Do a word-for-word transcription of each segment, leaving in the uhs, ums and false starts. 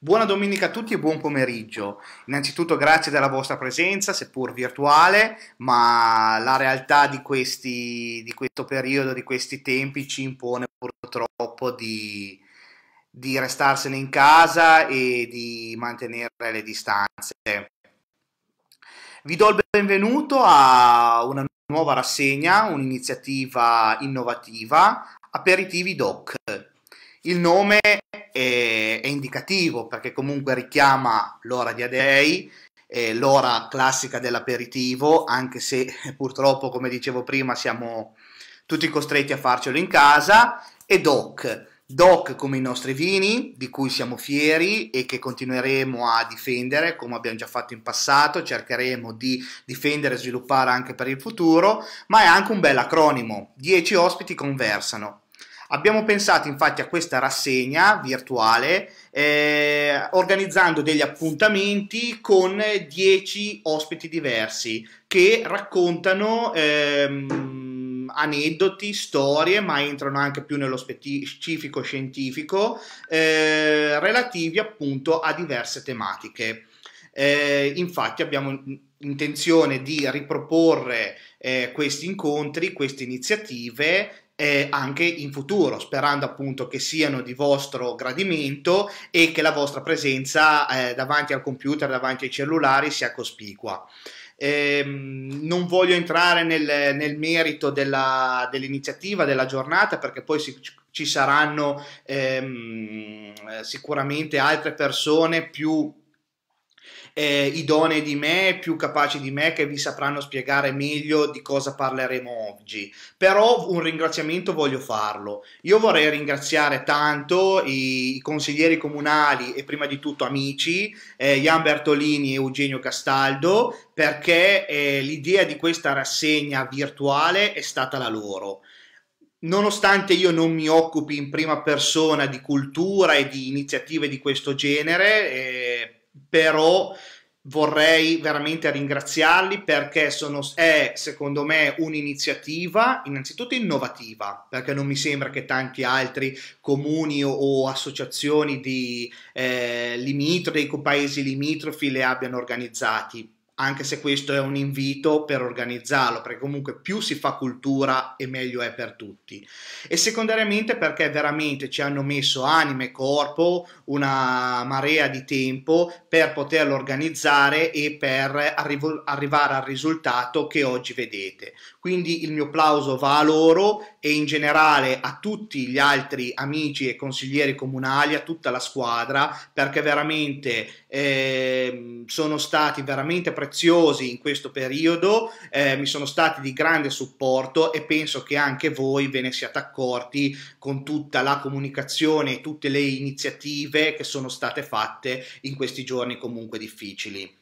Buona domenica a tutti e buon pomeriggio. Innanzitutto grazie della vostra presenza, seppur virtuale, ma la realtà di, questi, di questo periodo, di questi tempi ci impone purtroppo di, di restarsene in casa e di mantenere le distanze. Vi do il benvenuto a una nuova rassegna, un'iniziativa innovativa, Aperitivi Doc. Il nome è, è indicativo perché comunque richiama l'ora di Addei, eh, l'ora classica dell'aperitivo, anche se purtroppo, come dicevo prima, siamo tutti costretti a farcelo in casa, e Doc. Doc come i nostri vini, di cui siamo fieri e che continueremo a difendere, come abbiamo già fatto in passato, cercheremo di difendere e sviluppare anche per il futuro, ma è anche un bel acronimo, dieci ospiti conversano. Abbiamo pensato infatti a questa rassegna virtuale eh, organizzando degli appuntamenti con dieci ospiti diversi che raccontano ehm, aneddoti, storie, ma entrano anche più nello specifico scientifico eh, relativi appunto a diverse tematiche. Eh, infatti abbiamo intenzione di riproporre eh, questi incontri, queste iniziative Eh, anche in futuro, sperando appunto che siano di vostro gradimento e che la vostra presenza eh, davanti al computer, davanti ai cellulari sia cospicua. Eh, non voglio entrare nel, nel merito dell'iniziativa, della, della giornata, perché poi si, ci saranno ehm, sicuramente altre persone più eh, idonee di me, più capaci di me, che vi sapranno spiegare meglio di cosa parleremo oggi. Però un ringraziamento voglio farlo. Io vorrei ringraziare tanto i, i consiglieri comunali e prima di tutto amici, eh, Gian Bertolini e Eugenio Castaldo, perché eh, l'idea di questa rassegna virtuale è stata la loro. Nonostante io non mi occupi in prima persona di cultura e di iniziative di questo genere, eh, però vorrei veramente ringraziarli perché sono, è secondo me un'iniziativa innanzitutto innovativa, perché non mi sembra che tanti altri comuni o, o associazioni di eh, limitrofi, paesi limitrofi le abbiano organizzati, anche se questo è un invito per organizzarlo, perché comunque più si fa cultura e meglio è per tutti. E secondariamente perché veramente ci hanno messo anima e corpo, una marea di tempo per poterlo organizzare e per arrivo, arrivare al risultato che oggi vedete. Quindi il mio applauso va a loro e in generale a tutti gli altri amici e consiglieri comunali, a tutta la squadra, perché veramente eh, sono stati veramente preziosi in questo periodo, eh, mi sono stati di grande supporto e penso che anche voi ve ne siate accorti con tutta la comunicazione e tutte le iniziative che sono state fatte in questi giorni comunque difficili.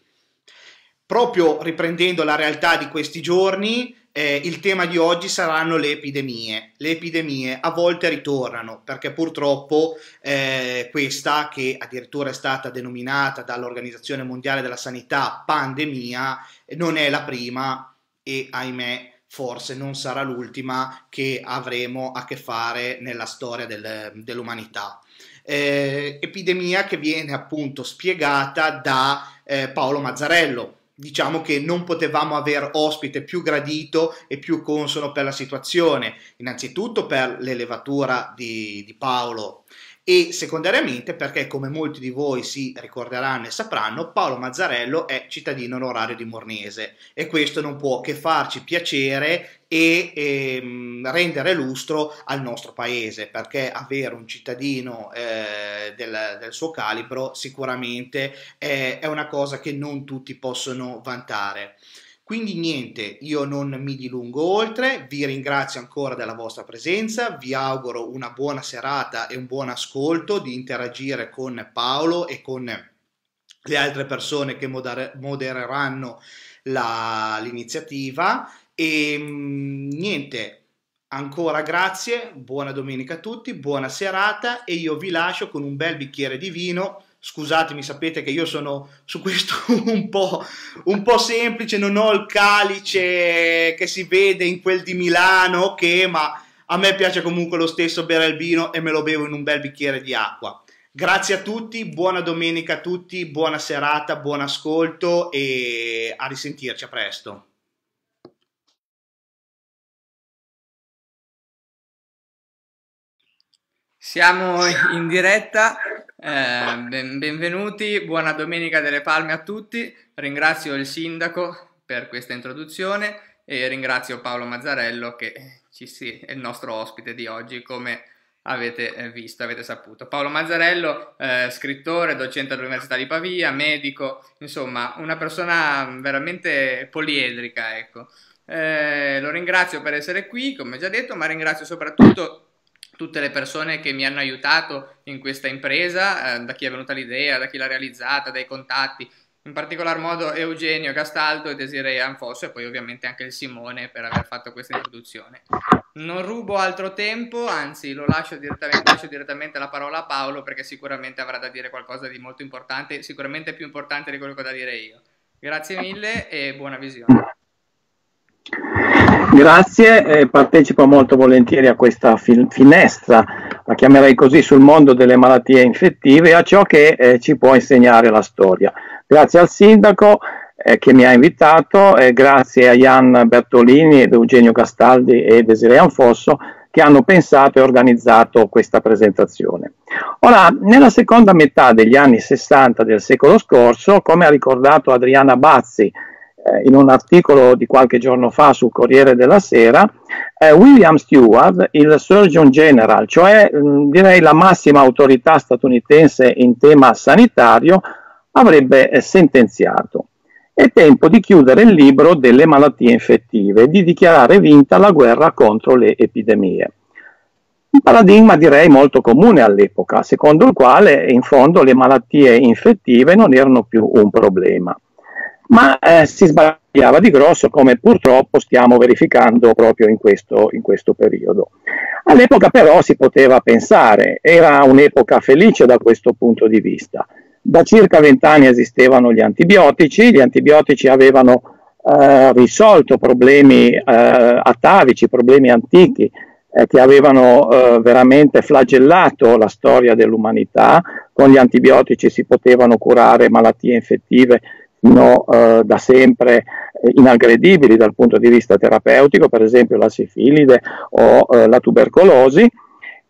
Proprio riprendendo la realtà di questi giorni, eh, il tema di oggi saranno le epidemie. Le epidemie a volte ritornano, perché purtroppo eh, questa, che addirittura è stata denominata dall'Organizzazione Mondiale della Sanità pandemia, non è la prima e ahimè forse non sarà l'ultima che avremo a che fare nella storia del, dell'umanità. Eh, epidemia che viene appunto spiegata da eh, Paolo Mazzarello. Diciamo che non potevamo aver ospite più gradito e più consono per la situazione, innanzitutto per l'elevatura di, di Paolo e secondariamente perché, come molti di voi si ricorderanno e sapranno, Paolo Mazzarello è cittadino onorario di Mornese e questo non può che farci piacere e ehm, rendere lustro al nostro paese, perché avere un cittadino eh, del, del suo calibro sicuramente è, è una cosa che non tutti possono vantare. Quindi niente, io non mi dilungo oltre, vi ringrazio ancora della vostra presenza, vi auguro una buona serata e un buon ascolto, di interagire con Paolo e con le altre persone che modereranno l'iniziativa. E niente, ancora grazie, buona domenica a tutti, buona serata e io vi lascio con un bel bicchiere di vino. Scusatemi, sapete che io sono su questo un po', un po' semplice, non ho il calice che si vede in quel di Milano, che, ma a me piace comunque lo stesso bere il vino e me lo bevo in un bel bicchiere di acqua. Grazie a tutti, buona domenica a tutti, buona serata, buon ascolto e a risentirci, a presto. Siamo in diretta, eh, ben, benvenuti, buona domenica delle Palme a tutti, ringrazio il sindaco per questa introduzione e ringrazio Paolo Mazzarello che ci, sì, è il nostro ospite di oggi, come avete visto, avete saputo. Paolo Mazzarello, eh, scrittore, docente all'Università di Pavia, medico, insomma una persona veramente poliedrica, ecco. Eh, lo ringrazio per essere qui, come già detto, ma ringrazio soprattutto tutte le persone che mi hanno aiutato in questa impresa, eh, da chi è venuta l'idea, da chi l'ha realizzata, dai contatti, in particolar modo Eugenio Castaldo e Desiree Anfosso e poi ovviamente anche il Simone per aver fatto questa introduzione. Non rubo altro tempo, anzi lo lascio direttamente, lascio direttamente la parola a Paolo perché sicuramente avrà da dire qualcosa di molto importante, sicuramente più importante di quello che ho da dire io. Grazie mille e buona visione. Grazie, eh, partecipo molto volentieri a questa finestra, la chiamerei così, sul mondo delle malattie infettive e a ciò che eh, ci può insegnare la storia. Grazie al sindaco eh, che mi ha invitato, eh, grazie a Gian Bertolini, ed Eugenio Castaldi e Desiree Anfosso che hanno pensato e organizzato questa presentazione. Ora, nella seconda metà degli anni sessanta del secolo scorso, come ha ricordato Adriana Bazzi in un articolo di qualche giorno fa sul Corriere della Sera, eh, William Stewart, il Surgeon General, cioè mh, direi la massima autorità statunitense in tema sanitario, avrebbe eh, sentenziato: è tempo di chiudere il libro delle malattie infettive e di dichiarare vinta la guerra contro le epidemie. Un paradigma direi molto comune all'epoca, secondo il quale in fondo le malattie infettive non erano più un problema. Ma eh, si sbagliava di grosso, come purtroppo stiamo verificando proprio in questo, in questo periodo. All'epoca però si poteva pensare, era un'epoca felice da questo punto di vista. Da circa vent'anni esistevano gli antibiotici, gli antibiotici avevano eh, risolto problemi eh, atavici, problemi antichi, eh, che avevano eh, veramente flagellato la storia dell'umanità. Con gli antibiotici si potevano curare malattie infettive No, eh, da sempre inagredibili dal punto di vista terapeutico, per esempio la sifilide o eh, la tubercolosi,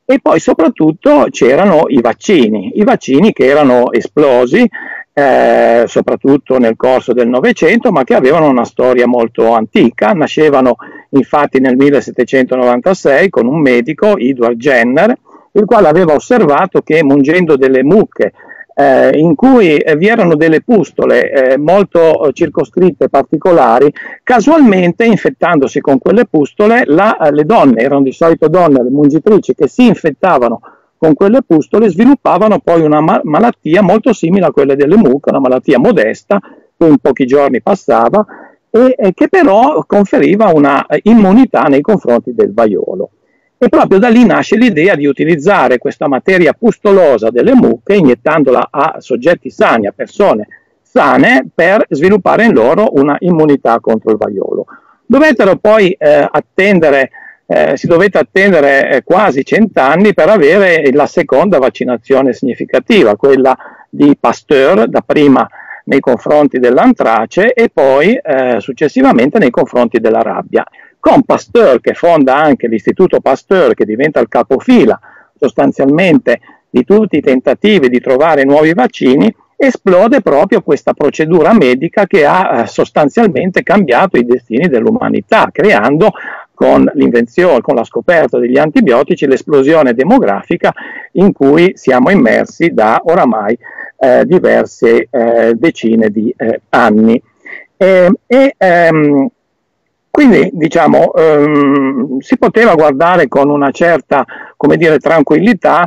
e poi soprattutto c'erano i vaccini, i vaccini che erano esplosi eh, soprattutto nel corso del Novecento, ma che avevano una storia molto antica. Nascevano infatti nel millesettecentonovantasei con un medico, Edward Jenner, il quale aveva osservato che mungendo delle mucche Eh, in cui eh, vi erano delle pustole eh, molto eh, circoscritte, particolari, casualmente infettandosi con quelle pustole la, eh, le donne, erano di solito donne, le mungitrici, che si infettavano con quelle pustole sviluppavano poi una ma malattia molto simile a quella delle mucche, una malattia modesta che in pochi giorni passava e eh, che però conferiva una eh, immunità nei confronti del vaiolo. E proprio da lì nasce l'idea di utilizzare questa materia pustolosa delle mucche, iniettandola a soggetti sani, a persone sane, per sviluppare in loro una immunità contro il vaiolo. Dovettero poi eh, attendere, eh, si dovette attendere eh, quasi cent'anni per avere la seconda vaccinazione significativa, quella di Pasteur, dapprima nei confronti dell'antrace e poi eh, successivamente nei confronti della rabbia, con Pasteur che fonda anche l'Istituto Pasteur, che diventa il capofila sostanzialmente di tutti i tentativi di trovare nuovi vaccini. Esplode proprio questa procedura medica che ha eh, sostanzialmente cambiato i destini dell'umanità, creando, con l'invenzione, con la scoperta degli antibiotici, l'esplosione demografica in cui siamo immersi da oramai eh, diverse eh, decine di eh, anni. E, e, ehm, Quindi diciamo, ehm, si poteva guardare con una certa, come dire, tranquillità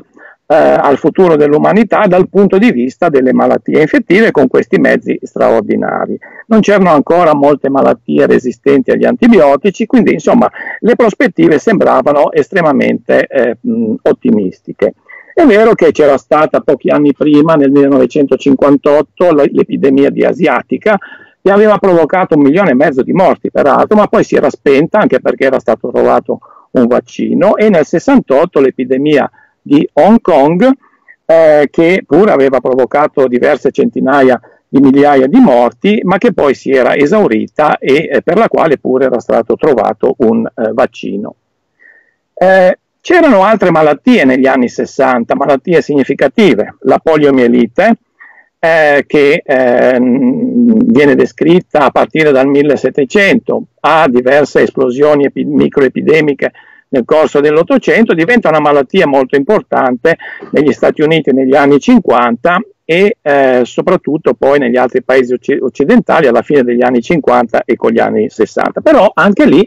eh, al futuro dell'umanità dal punto di vista delle malattie infettive con questi mezzi straordinari. Non c'erano ancora molte malattie resistenti agli antibiotici, quindi insomma le prospettive sembravano estremamente eh, mh, ottimistiche. È vero che c'era stata pochi anni prima, nel millenovecentocinquantotto, l'epidemia di asiatica, che aveva provocato un milione e mezzo di morti peraltro, ma poi si era spenta anche perché era stato trovato un vaccino, e nel sessantotto l'epidemia di Hong Kong eh, che pur aveva provocato diverse centinaia di migliaia di morti, ma che poi si era esaurita e eh, per la quale pure era stato trovato un eh, vaccino. Eh, c'erano altre malattie negli anni sessanta, malattie significative, la poliomielite, Eh, che eh, viene descritta a partire dal millesettecento, ha diverse esplosioni epi- microepidemiche nel corso dell'Ottocento, diventa una malattia molto importante negli Stati Uniti negli anni cinquanta e eh, soprattutto poi negli altri paesi occ- occidentali alla fine degli anni cinquanta e con gli anni sessanta. Però anche lì,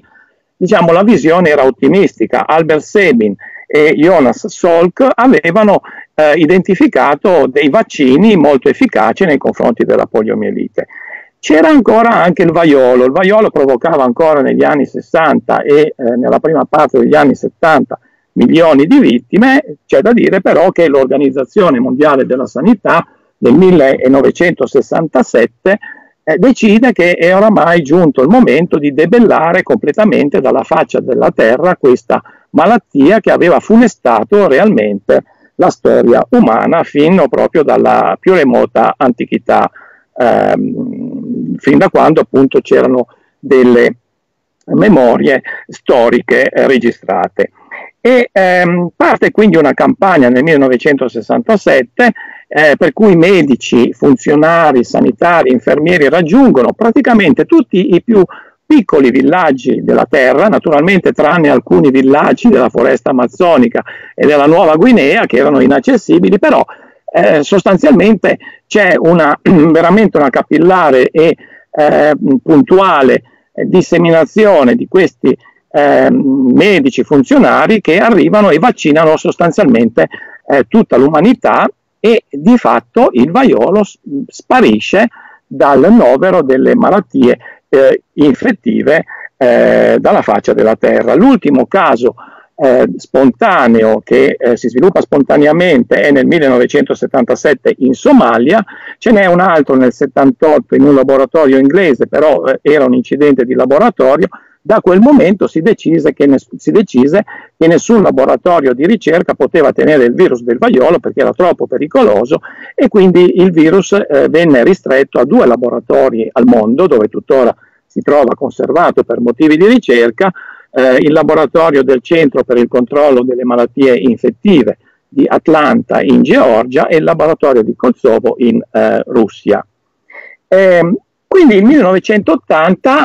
diciamo, la visione era ottimistica. Albert Sabin e Jonas Salk avevano eh, identificato dei vaccini molto efficaci nei confronti della poliomielite. C'era ancora anche il vaiolo, il vaiolo provocava ancora negli anni sessanta e eh, nella prima parte degli anni settanta milioni di vittime. C'è da dire però che l'Organizzazione Mondiale della Sanità nel millenovecentosessantasette Eh, decide che è oramai giunto il momento di debellare completamente dalla faccia della terra questa malattia che aveva funestato realmente la storia umana fino proprio dalla più remota antichità, ehm, fin da quando appunto c'erano delle memorie storiche eh, registrate. E ehm, parte quindi una campagna nel millenovecentosessantasette eh, per cui medici, funzionari, sanitari, infermieri raggiungono praticamente tutti i più piccoli villaggi della terra, naturalmente tranne alcuni villaggi della foresta amazzonica e della Nuova Guinea che erano inaccessibili, però eh, sostanzialmente c'è una, veramente una capillare e eh, puntuale disseminazione di questi Eh, medici, funzionari che arrivano e vaccinano sostanzialmente eh, tutta l'umanità e di fatto il vaiolo sparisce dal novero delle malattie eh, infettive eh, dalla faccia della terra. L'ultimo caso eh, spontaneo che eh, si sviluppa spontaneamente è nel millenovecentosettantasette in Somalia, ce n'è un altro nel settantotto in un laboratorio inglese, però eh, era un incidente di laboratorio. Da quel momento si decise, che ness- si decise che nessun laboratorio di ricerca poteva tenere il virus del vaiolo perché era troppo pericoloso e quindi il virus eh, venne ristretto a due laboratori al mondo, dove tuttora si trova conservato per motivi di ricerca, eh, il laboratorio del Centro per il Controllo delle Malattie Infettive di Atlanta in Georgia e il laboratorio di Kosovo in eh, Russia. Ehm, Quindi il millenovecentottanta,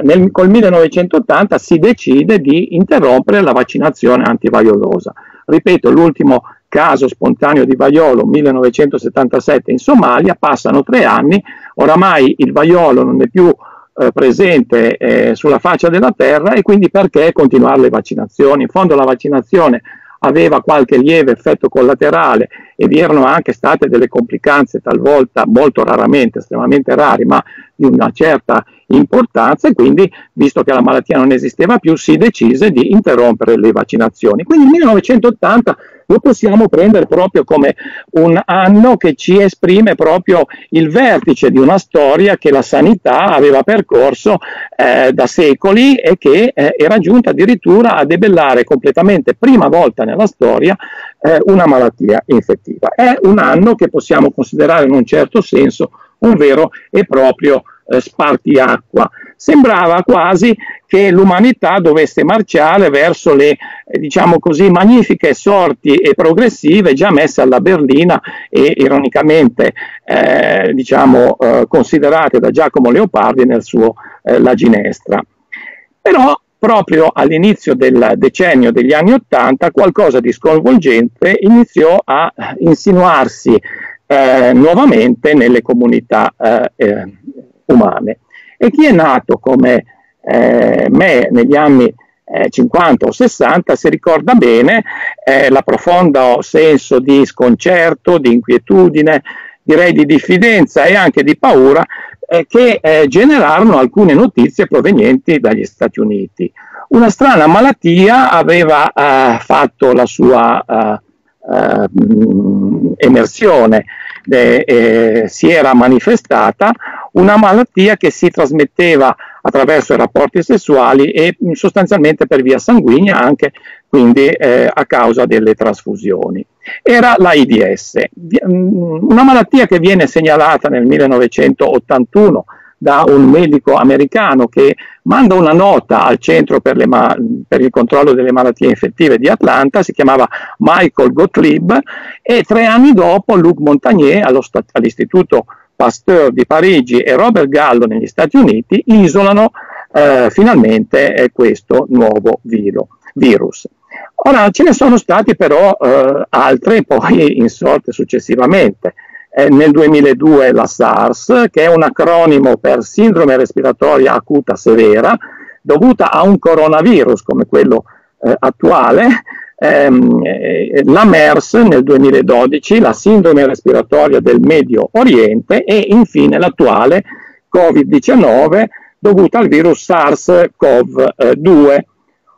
eh, nel, col millenovecentottanta si decide di interrompere la vaccinazione antivaiolosa. Ripeto, l'ultimo caso spontaneo di vaiolo, millenovecentosettantasette in Somalia, passano tre anni, oramai il vaiolo non è più eh, presente eh, sulla faccia della terra e quindi perché continuare le vaccinazioni? In fondo la vaccinazione aveva qualche lieve effetto collaterale e vi erano anche state delle complicanze talvolta, molto raramente, estremamente rari, ma di una certa importanza e quindi, visto che la malattia non esisteva più, si decise di interrompere le vaccinazioni. Quindi il millenovecentottanta lo possiamo prendere proprio come un anno che ci esprime proprio il vertice di una storia che la sanità aveva percorso eh, da secoli e che eh, era giunta addirittura a debellare completamente, prima volta nella storia, eh, una malattia infettiva. È un anno che possiamo considerare in un certo senso un vero e proprio eh, spartiacqua. Sembrava quasi che l'umanità dovesse marciare verso le eh, diciamo così magnifiche sorti e progressive già messe alla berlina e ironicamente eh, diciamo eh, considerate da Giacomo Leopardi nel suo eh, La Ginestra. Però proprio all'inizio del decennio degli anni ottanta qualcosa di sconvolgente iniziò a insinuarsi Eh, nuovamente nelle comunità eh, eh, umane. E chi è nato come eh, me negli anni eh, cinquanta o sessanta si ricorda bene eh, la profonda senso di sconcerto, di inquietudine, direi di diffidenza e anche di paura eh, che eh, generarono alcune notizie provenienti dagli Stati Uniti. Una strana malattia aveva eh, fatto la sua eh, Eh, emersione eh, eh, si era manifestata una malattia che si trasmetteva attraverso i rapporti sessuali e sostanzialmente per via sanguigna, anche quindi eh, a causa delle trasfusioni. era l'AIDS, una malattia che viene segnalata nel millenovecentottantuno da un medico americano che manda una nota al Centro per, le ma per il controllo delle malattie infettive di Atlanta, si chiamava Michael Gottlieb, e tre anni dopo Luc Montagnier all'Istituto Pasteur di Parigi e Robert Gallo negli Stati Uniti isolano eh, finalmente eh, questo nuovo virus. Ora ce ne sono stati però eh, altre poi insorte successivamente. Eh, nel duemiladue la SARS, che è un acronimo per sindrome respiratoria acuta severa dovuta a un coronavirus come quello eh, attuale, ehm, eh, la MERS nel duemiladodici, la sindrome respiratoria del Medio Oriente, e infine l'attuale Covid diciannove dovuta al virus SARS CoV due.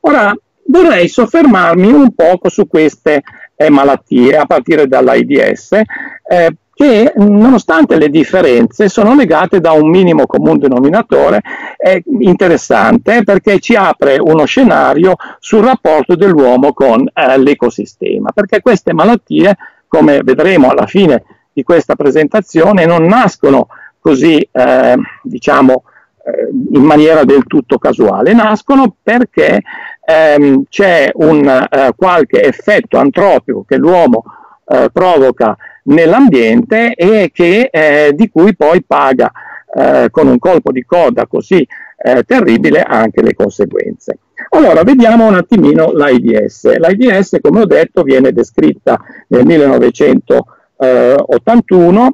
Ora vorrei soffermarmi un poco su queste eh, malattie a partire dall'AIDS, eh, che nonostante le differenze sono legate da un minimo comune denominatore eh, interessante, perché ci apre uno scenario sul rapporto dell'uomo con eh, l'ecosistema, perché queste malattie, come vedremo alla fine di questa presentazione, non nascono così eh, diciamo eh, in maniera del tutto casuale, nascono perché ehm, c'è un eh, qualche effetto antropico che l'uomo eh, provoca nell'ambiente e che, eh, di cui poi paga eh, con un colpo di coda così eh, terribile anche le conseguenze. Allora vediamo un attimino l'AIDS. L'AIDS, come ho detto, viene descritta nel millenovecentottantuno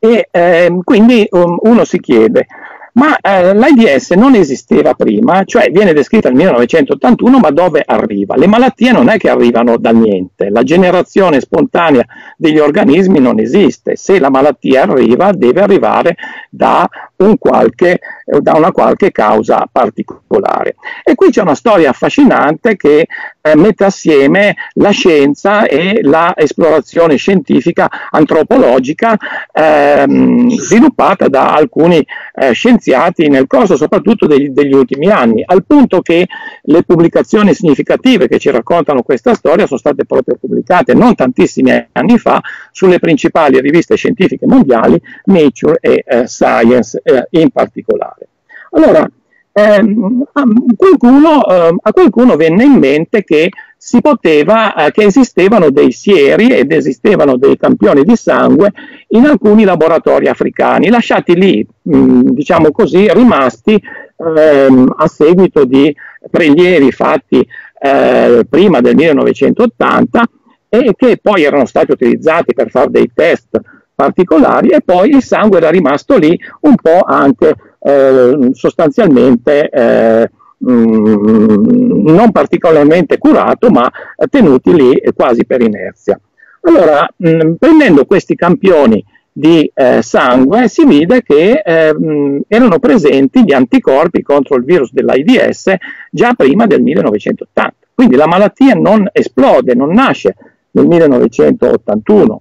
e eh, quindi um, uno si chiede, ma eh, l'AIDS non esisteva prima? Cioè viene descritta nel millenovecentottantuno, ma dove arriva? Le malattie non è che arrivano da niente, la generazione spontanea degli organismi non esiste, se la malattia arriva deve arrivare da, un qualche, da una qualche causa particolare. E qui c'è una storia affascinante che eh, mette assieme la scienza e l'esplorazione scientifica antropologica ehm, sviluppata da alcuni eh, scienziati nel corso soprattutto degli, degli ultimi anni, al punto che le pubblicazioni significative che ci raccontano questa storia sono state proprio pubblicate non tantissimi anni fa sulle principali riviste scientifiche mondiali, Nature e eh, Science eh, in particolare. Allora, ehm, a, qualcuno, eh, a qualcuno venne in mente che si poteva, eh, che esistevano dei sieri ed esistevano dei campioni di sangue in alcuni laboratori africani, lasciati lì, mh, diciamo così, rimasti ehm, a seguito di prelievi fatti eh, prima del millenovecentottanta e che poi erano stati utilizzati per fare dei test particolari, e poi il sangue era rimasto lì un po' anche eh, sostanzialmente eh, Mm, non particolarmente curato, ma tenuti lì quasi per inerzia. Allora, mh, prendendo questi campioni di eh, sangue si vide che eh, mh, erano presenti gli anticorpi contro il virus dell'AIDS già prima del millenovecentottanta, quindi la malattia non esplode, non nasce nel millenovecentottantuno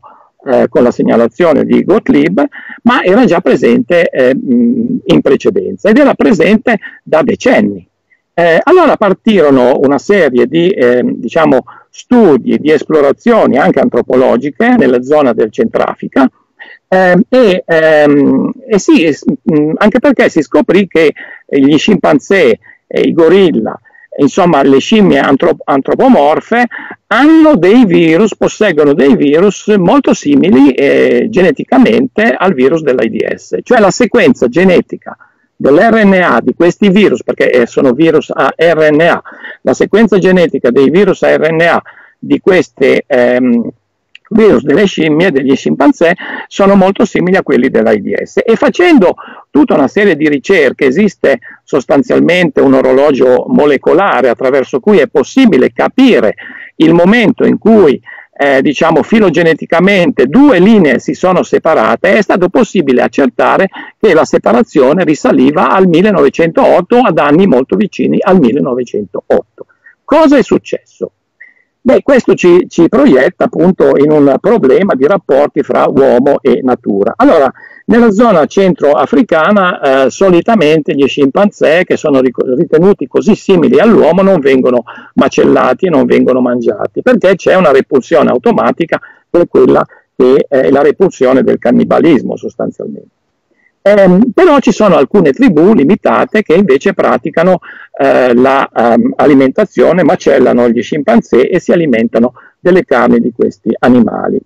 eh, con la segnalazione di Gottlieb, ma era già presente eh, mh, in precedenza ed era presente da decenni. Eh, allora partirono una serie di eh, diciamo, studi, di esplorazioni anche antropologiche nella zona del Centrafrica eh, e, ehm, e sì, es, mh, anche perché si scoprì che gli scimpanzé, eh, i gorilla, insomma le scimmie antrop antropomorfe hanno dei virus, posseggono dei virus molto simili eh, geneticamente al virus dell'AIDS, cioè la sequenza genetica dell'R N A di questi virus, perché sono virus a R N A, la sequenza genetica dei virus a R N A di questi ehm, virus delle scimmie e degli scimpanzé sono molto simili a quelli dell'AIDS. E facendo tutta una serie di ricerche, esiste sostanzialmente un orologio molecolare attraverso cui è possibile capire il momento in cui Eh, diciamo filogeneticamente due linee si sono separate, è stato possibile accertare che la separazione risaliva al millenovecentootto, ad anni molto vicini al millenovecentootto. Cosa è successo? Beh, questo ci, ci proietta appunto in un problema di rapporti fra uomo e natura. Allora, Nella zona centroafricana eh, solitamente gli scimpanzé, che sono ritenuti così simili all'uomo, non vengono macellati e non vengono mangiati, perché c'è una repulsione automatica, per quella che è la repulsione del cannibalismo sostanzialmente. Ehm, però ci sono alcune tribù limitate che invece praticano eh, l'alimentazione, la, ehm, macellano gli scimpanzé e si alimentano delle carni di questi animali.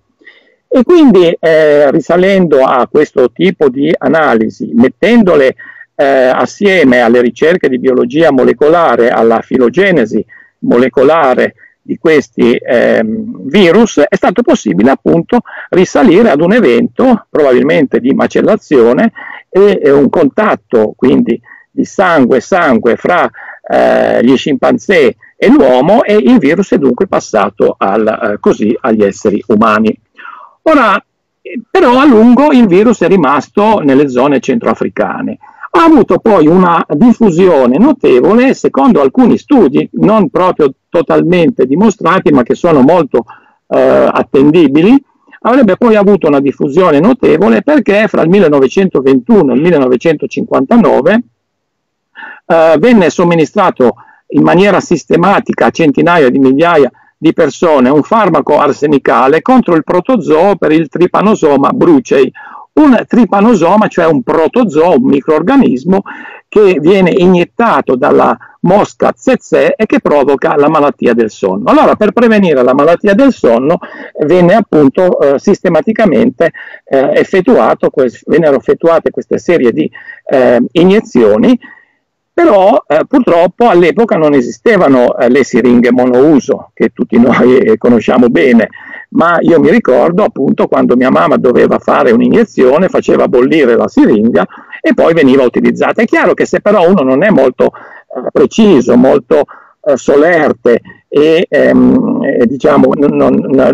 E quindi eh, risalendo a questo tipo di analisi, mettendole eh, assieme alle ricerche di biologia molecolare, alla filogenesi molecolare di questi eh, virus, è stato possibile appunto risalire ad un evento probabilmente di macellazione e, e un contatto quindi di sangue-sangue fra eh, gli scimpanzé e l'uomo, e il virus è dunque passato al, eh, così agli esseri umani. Ora, però a lungo il virus è rimasto nelle zone centroafricane, ha avuto poi una diffusione notevole secondo alcuni studi, non proprio totalmente dimostrati ma che sono molto eh, attendibili, avrebbe poi avuto una diffusione notevole perché fra il millenovecentoventuno e il millenovecentocinquantanove eh, venne somministrato in maniera sistematica a centinaia di migliaia di persone un farmaco arsenicale contro il protozoo per il tripanosoma brucei. Un tripanosoma, cioè un protozoo, un microorganismo che viene iniettato dalla mosca tsetse e che provoca la malattia del sonno. Allora, per prevenire la malattia del sonno venne appunto eh, sistematicamente eh, effettuato, vennero effettuate queste serie di eh, iniezioni. Però eh, purtroppo all'epoca non esistevano eh, le siringhe monouso che tutti noi eh, conosciamo bene, ma io mi ricordo appunto quando mia mamma doveva fare un'iniezione, faceva bollire la siringa e poi veniva utilizzata. È chiaro che se però uno non è molto eh, preciso, molto eh, solerte e ehm, eh, diciamo,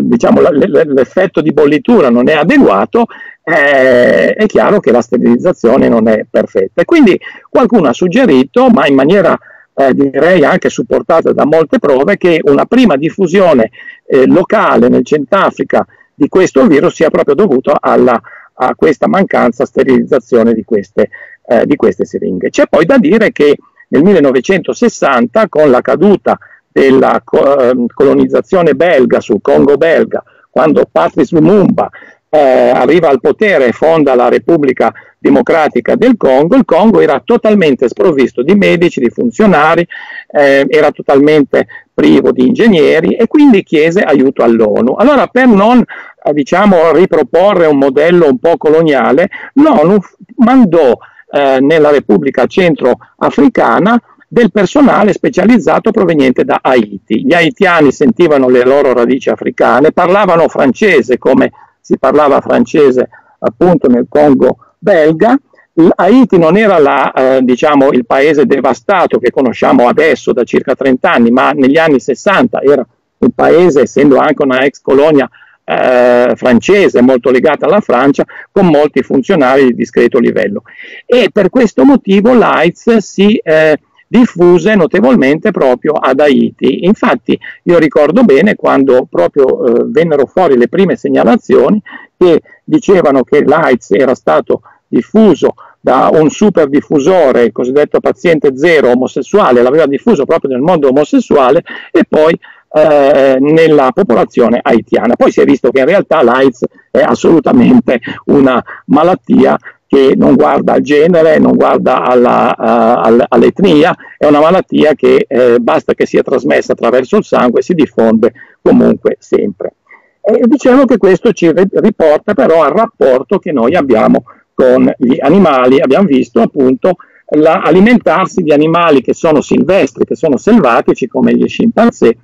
diciamo l'effetto di bollitura non è adeguato, Eh, è chiaro che la sterilizzazione non è perfetta, e quindi qualcuno ha suggerito, ma in maniera eh, direi anche supportata da molte prove, che una prima diffusione eh, locale nel Centrafrica di questo virus sia proprio dovuta alla, a questa mancanza sterilizzazione di queste, eh, di queste siringhe. C'è poi da dire che nel millenovecentosessanta, con la caduta della co- colonizzazione belga sul Congo belga, quando Patrice Lumumba Eh, arriva al potere e fonda la Repubblica Democratica del Congo, il Congo era totalmente sprovvisto di medici, di funzionari, eh, era totalmente privo di ingegneri e quindi chiese aiuto all'ONU. Allora, per non eh, diciamo, riproporre un modello un po' coloniale, l'ONU mandò eh, nella Repubblica Centroafricana del personale specializzato proveniente da Haiti. Gli haitiani sentivano le loro radici africane, parlavano francese come si parlava francese appunto nel Congo belga. Haiti non era la, eh, diciamo, il paese devastato che conosciamo adesso da circa trent'anni, ma negli anni sessanta era un paese, essendo anche una ex colonia eh, francese molto legata alla Francia, con molti funzionari di discreto livello. E per questo motivo l'AIDS si eh, diffuse notevolmente proprio ad Haiti. Infatti io ricordo bene quando proprio eh, vennero fuori le prime segnalazioni che dicevano che l'AIDS era stato diffuso da un super diffusore, il cosiddetto paziente zero omosessuale, l'aveva diffuso proprio nel mondo omosessuale e poi eh, nella popolazione haitiana. Poi si è visto che in realtà l'AIDS è assolutamente una malattia che non guarda al genere, non guarda all'etnia, all, è una malattia che eh, basta che sia trasmessa attraverso il sangue e si diffonde comunque sempre. E diciamo che questo ci riporta però al rapporto che noi abbiamo con gli animali. Abbiamo visto appunto l'alimentarsi di animali che sono silvestri, che sono selvatici come gli scimpanzé,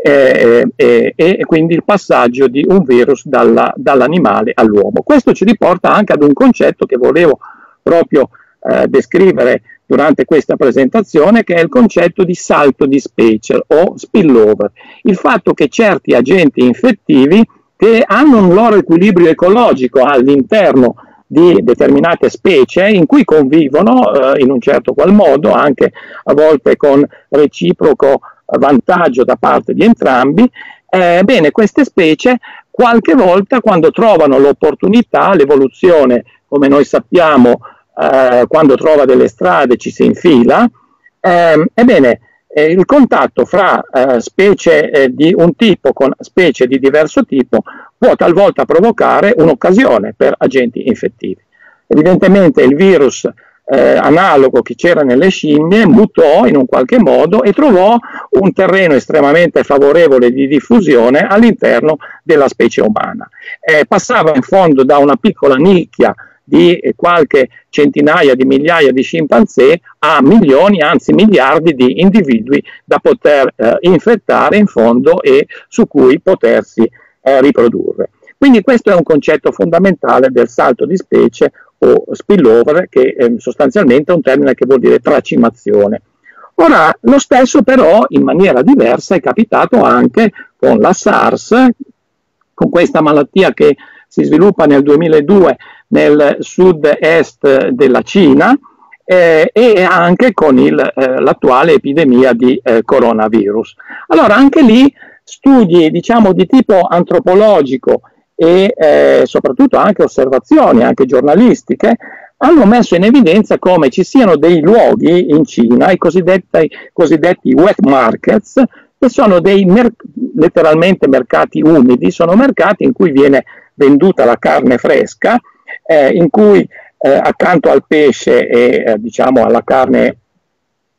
E, e, e quindi il passaggio di un virus dalla, dall'animale all'uomo. Questo ci riporta anche ad un concetto che volevo proprio eh, descrivere durante questa presentazione, che è il concetto di salto di specie o spillover, il fatto che certi agenti infettivi che hanno un loro equilibrio ecologico all'interno di determinate specie in cui convivono eh, in un certo qual modo, anche a volte con reciproco vantaggio da parte di entrambi, eh, bene, queste specie qualche volta, quando trovano l'opportunità, l'evoluzione come noi sappiamo, eh, quando trova delle strade ci si infila. Eh, ebbene, eh, il contatto fra eh, specie eh, di un tipo con specie di diverso tipo può talvolta provocare un'occasione per agenti infettivi. Evidentemente il virus eh, analogo che c'era nelle scimmie mutò in un qualche modo e trovò un terreno estremamente favorevole di diffusione all'interno della specie umana. Eh, passava in fondo da una piccola nicchia di qualche centinaia di migliaia di scimpanzé a milioni, anzi miliardi di individui da poter eh, infettare in fondo e su cui potersi eh, riprodurre. Quindi questo è un concetto fondamentale del salto di specie o spillover, che eh, sostanzialmente è un termine che vuol dire tracimazione. Ora, lo stesso però in maniera diversa è capitato anche con la SARS, con questa malattia che si sviluppa nel duemiladue nel sud-est della Cina eh, e anche con eh, l'attuale epidemia di eh, coronavirus. Allora, anche lì studi, diciamo, di tipo antropologico e eh, soprattutto anche osservazioni, anche giornalistiche, hanno messo in evidenza come ci siano dei luoghi in Cina, i cosiddetti, cosiddetti wet markets, che sono dei mer- letteralmente mercati umidi, sono mercati in cui viene venduta la carne fresca, eh, in cui eh, accanto al pesce e eh, diciamo alla carne,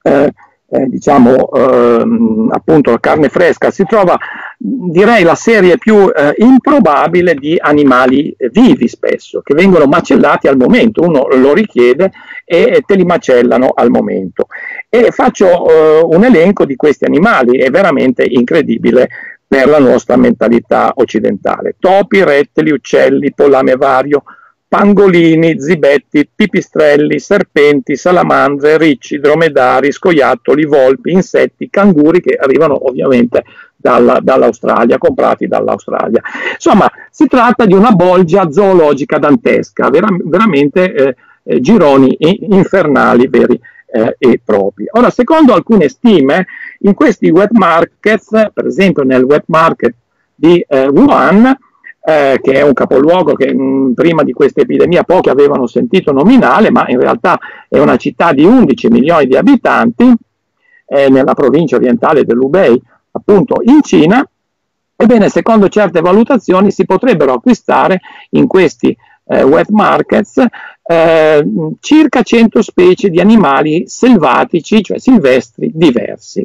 eh, eh, diciamo eh, appunto la carne fresca, si trova, direi, la serie più eh, improbabile di animali vivi spesso, che vengono macellati al momento, uno lo richiede e te li macellano al momento. E faccio eh, un elenco di questi animali, è veramente incredibile per la nostra mentalità occidentale: topi, rettili, uccelli, pollame vario, pangolini, zibetti, pipistrelli, serpenti, salamandre, ricci, dromedari, scoiattoli, volpi, insetti, canguri, che arrivano ovviamente dalla, dall'Australia, comprati dall'Australia. Insomma, si tratta di una bolgia zoologica dantesca, vera, veramente eh, eh, gironi infernali veri Eh, e propri. Ora, secondo alcune stime, in questi wet markets, per esempio nel wet market di eh, Wuhan, eh, che è un capoluogo che mh, prima di questa epidemia pochi avevano sentito nominare, ma in realtà è una città di undici milioni di abitanti, eh, nella provincia orientale dell'Hubei, appunto in Cina, ebbene, secondo certe valutazioni si potrebbero acquistare in questi Eh, wet markets eh, circa cento specie di animali selvatici, cioè silvestri, diversi.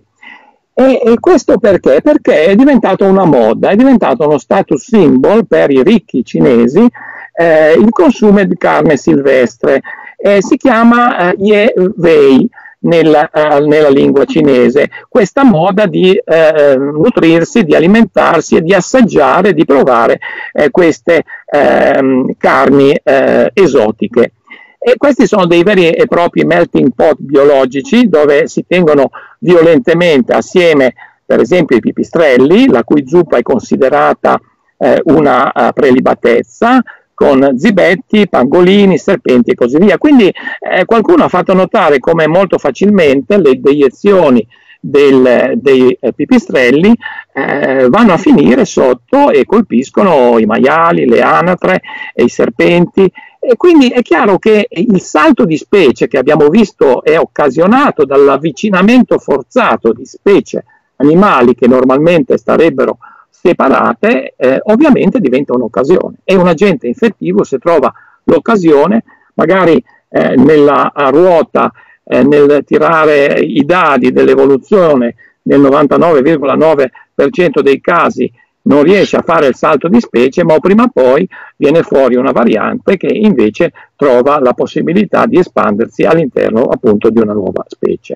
E, e questo perché? Perché è diventata una moda, è diventato uno status symbol per i ricchi cinesi eh, il consumo di carne silvestre. Eh, si chiama eh, ye wei nella, eh, nella lingua cinese, questa moda di eh, nutrirsi, di alimentarsi e di assaggiare, di provare eh, queste Ehm, carni eh, esotiche. E questi sono dei veri e propri melting pot biologici, dove si tengono violentemente assieme, per esempio, i pipistrelli, la cui zuppa è considerata eh, una uh, prelibatezza, con zibetti, pangolini, serpenti e così via. Quindi eh, qualcuno ha fatto notare come molto facilmente le deiezioni Del, dei eh, pipistrelli eh, vanno a finire sotto e colpiscono i maiali, le anatre e i serpenti, e quindi è chiaro che il salto di specie che abbiamo visto è occasionato dall'avvicinamento forzato di specie animali che normalmente starebbero separate, eh, ovviamente diventa un'occasione, e un agente infettivo, se trova l'occasione, magari eh, nella ruota, Eh, nel tirare i dadi dell'evoluzione, nel novantanove virgola nove per cento dei casi non riesce a fare il salto di specie, ma prima o poi viene fuori una variante che invece trova la possibilità di espandersi all'interno, appunto, di una nuova specie.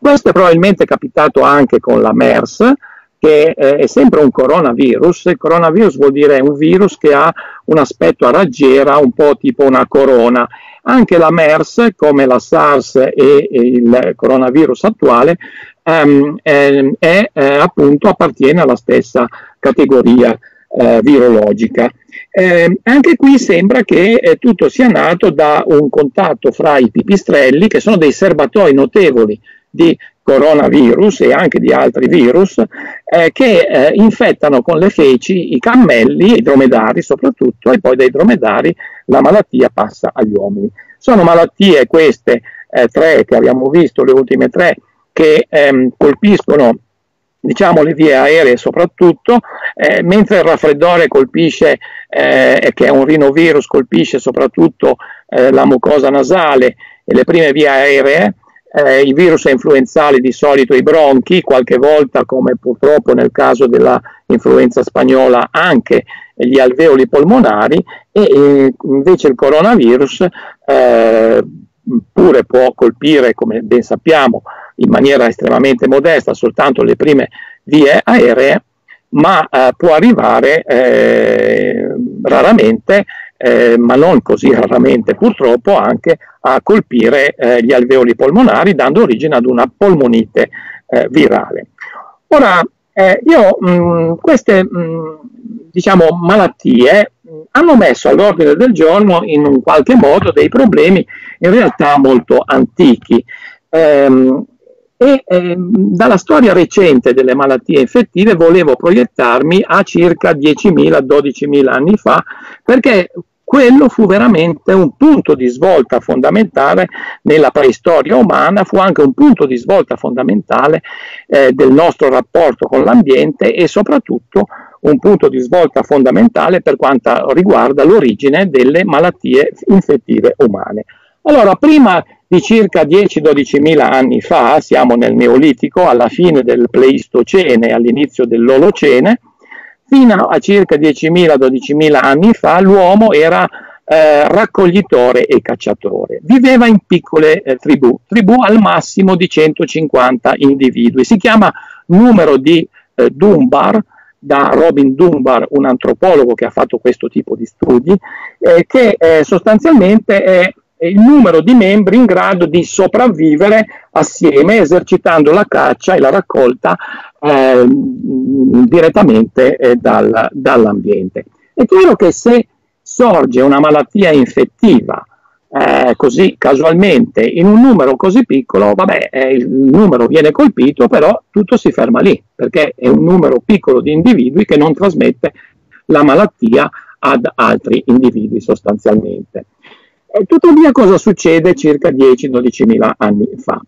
Questo è probabilmente capitato anche con la MERS, che eh, è sempre un coronavirus. Il coronavirus vuol dire un virus che ha un aspetto a raggiera, un po' tipo una corona. Anche la MERS, come la SARS e, e il coronavirus attuale, ehm, eh, è, eh, appunto, appartiene alla stessa categoria eh, virologica. Eh, anche qui sembra che eh, tutto sia nato da un contatto fra i pipistrelli, che sono dei serbatoi notevoli di coronavirus e anche di altri virus eh, che eh, infettano con le feci i cammelli, i dromedari soprattutto, e poi dai dromedari la malattia passa agli uomini. Sono malattie queste eh, tre che abbiamo visto, le ultime tre, che ehm, colpiscono diciamo le vie aeree soprattutto, eh, mentre il raffreddore colpisce, eh, che è un rinovirus, colpisce soprattutto eh, la mucosa nasale e le prime vie aeree. Eh, I virus influenzali di solito i bronchi, qualche volta come purtroppo nel caso della influenza spagnola anche gli alveoli polmonari, e eh, invece il coronavirus eh, pure può colpire, come ben sappiamo, in maniera estremamente modesta soltanto le prime vie aeree, ma eh, può arrivare eh, raramente, eh, ma non così raramente purtroppo, anche a colpire eh, gli alveoli polmonari, dando origine ad una polmonite eh, virale. Ora, eh, io, mh, queste mh, diciamo, malattie mh, hanno messo all'ordine del giorno in un qualche modo dei problemi in realtà molto antichi. Ehm, e eh, dalla storia recente delle malattie infettive volevo proiettarmi a circa diecimila dodicimila anni fa, perché quello fu veramente un punto di svolta fondamentale nella preistoria umana, fu anche un punto di svolta fondamentale eh, del nostro rapporto con l'ambiente e soprattutto un punto di svolta fondamentale per quanto riguarda l'origine delle malattie infettive umane. Allora, prima di circa dieci dodicimila anni fa, siamo nel Neolitico, alla fine del Pleistocene, all'inizio dell'Olocene, fino a circa diecimila dodicimila anni fa l'uomo era eh, raccoglitore e cacciatore, viveva in piccole eh, tribù, tribù al massimo di centocinquanta individui, si chiama numero di eh, Dunbar, da Robin Dunbar, un antropologo che ha fatto questo tipo di studi, eh, che eh, sostanzialmente è il numero di membri in grado di sopravvivere assieme esercitando la caccia e la raccolta eh, direttamente eh, dal, dall'ambiente. È chiaro che se sorge una malattia infettiva eh, così casualmente in un numero così piccolo, vabbè, eh, il numero viene colpito, però tutto si ferma lì, perché è un numero piccolo di individui che non trasmette la malattia ad altri individui sostanzialmente. Tuttavia cosa succede circa dieci dodicimila anni fa?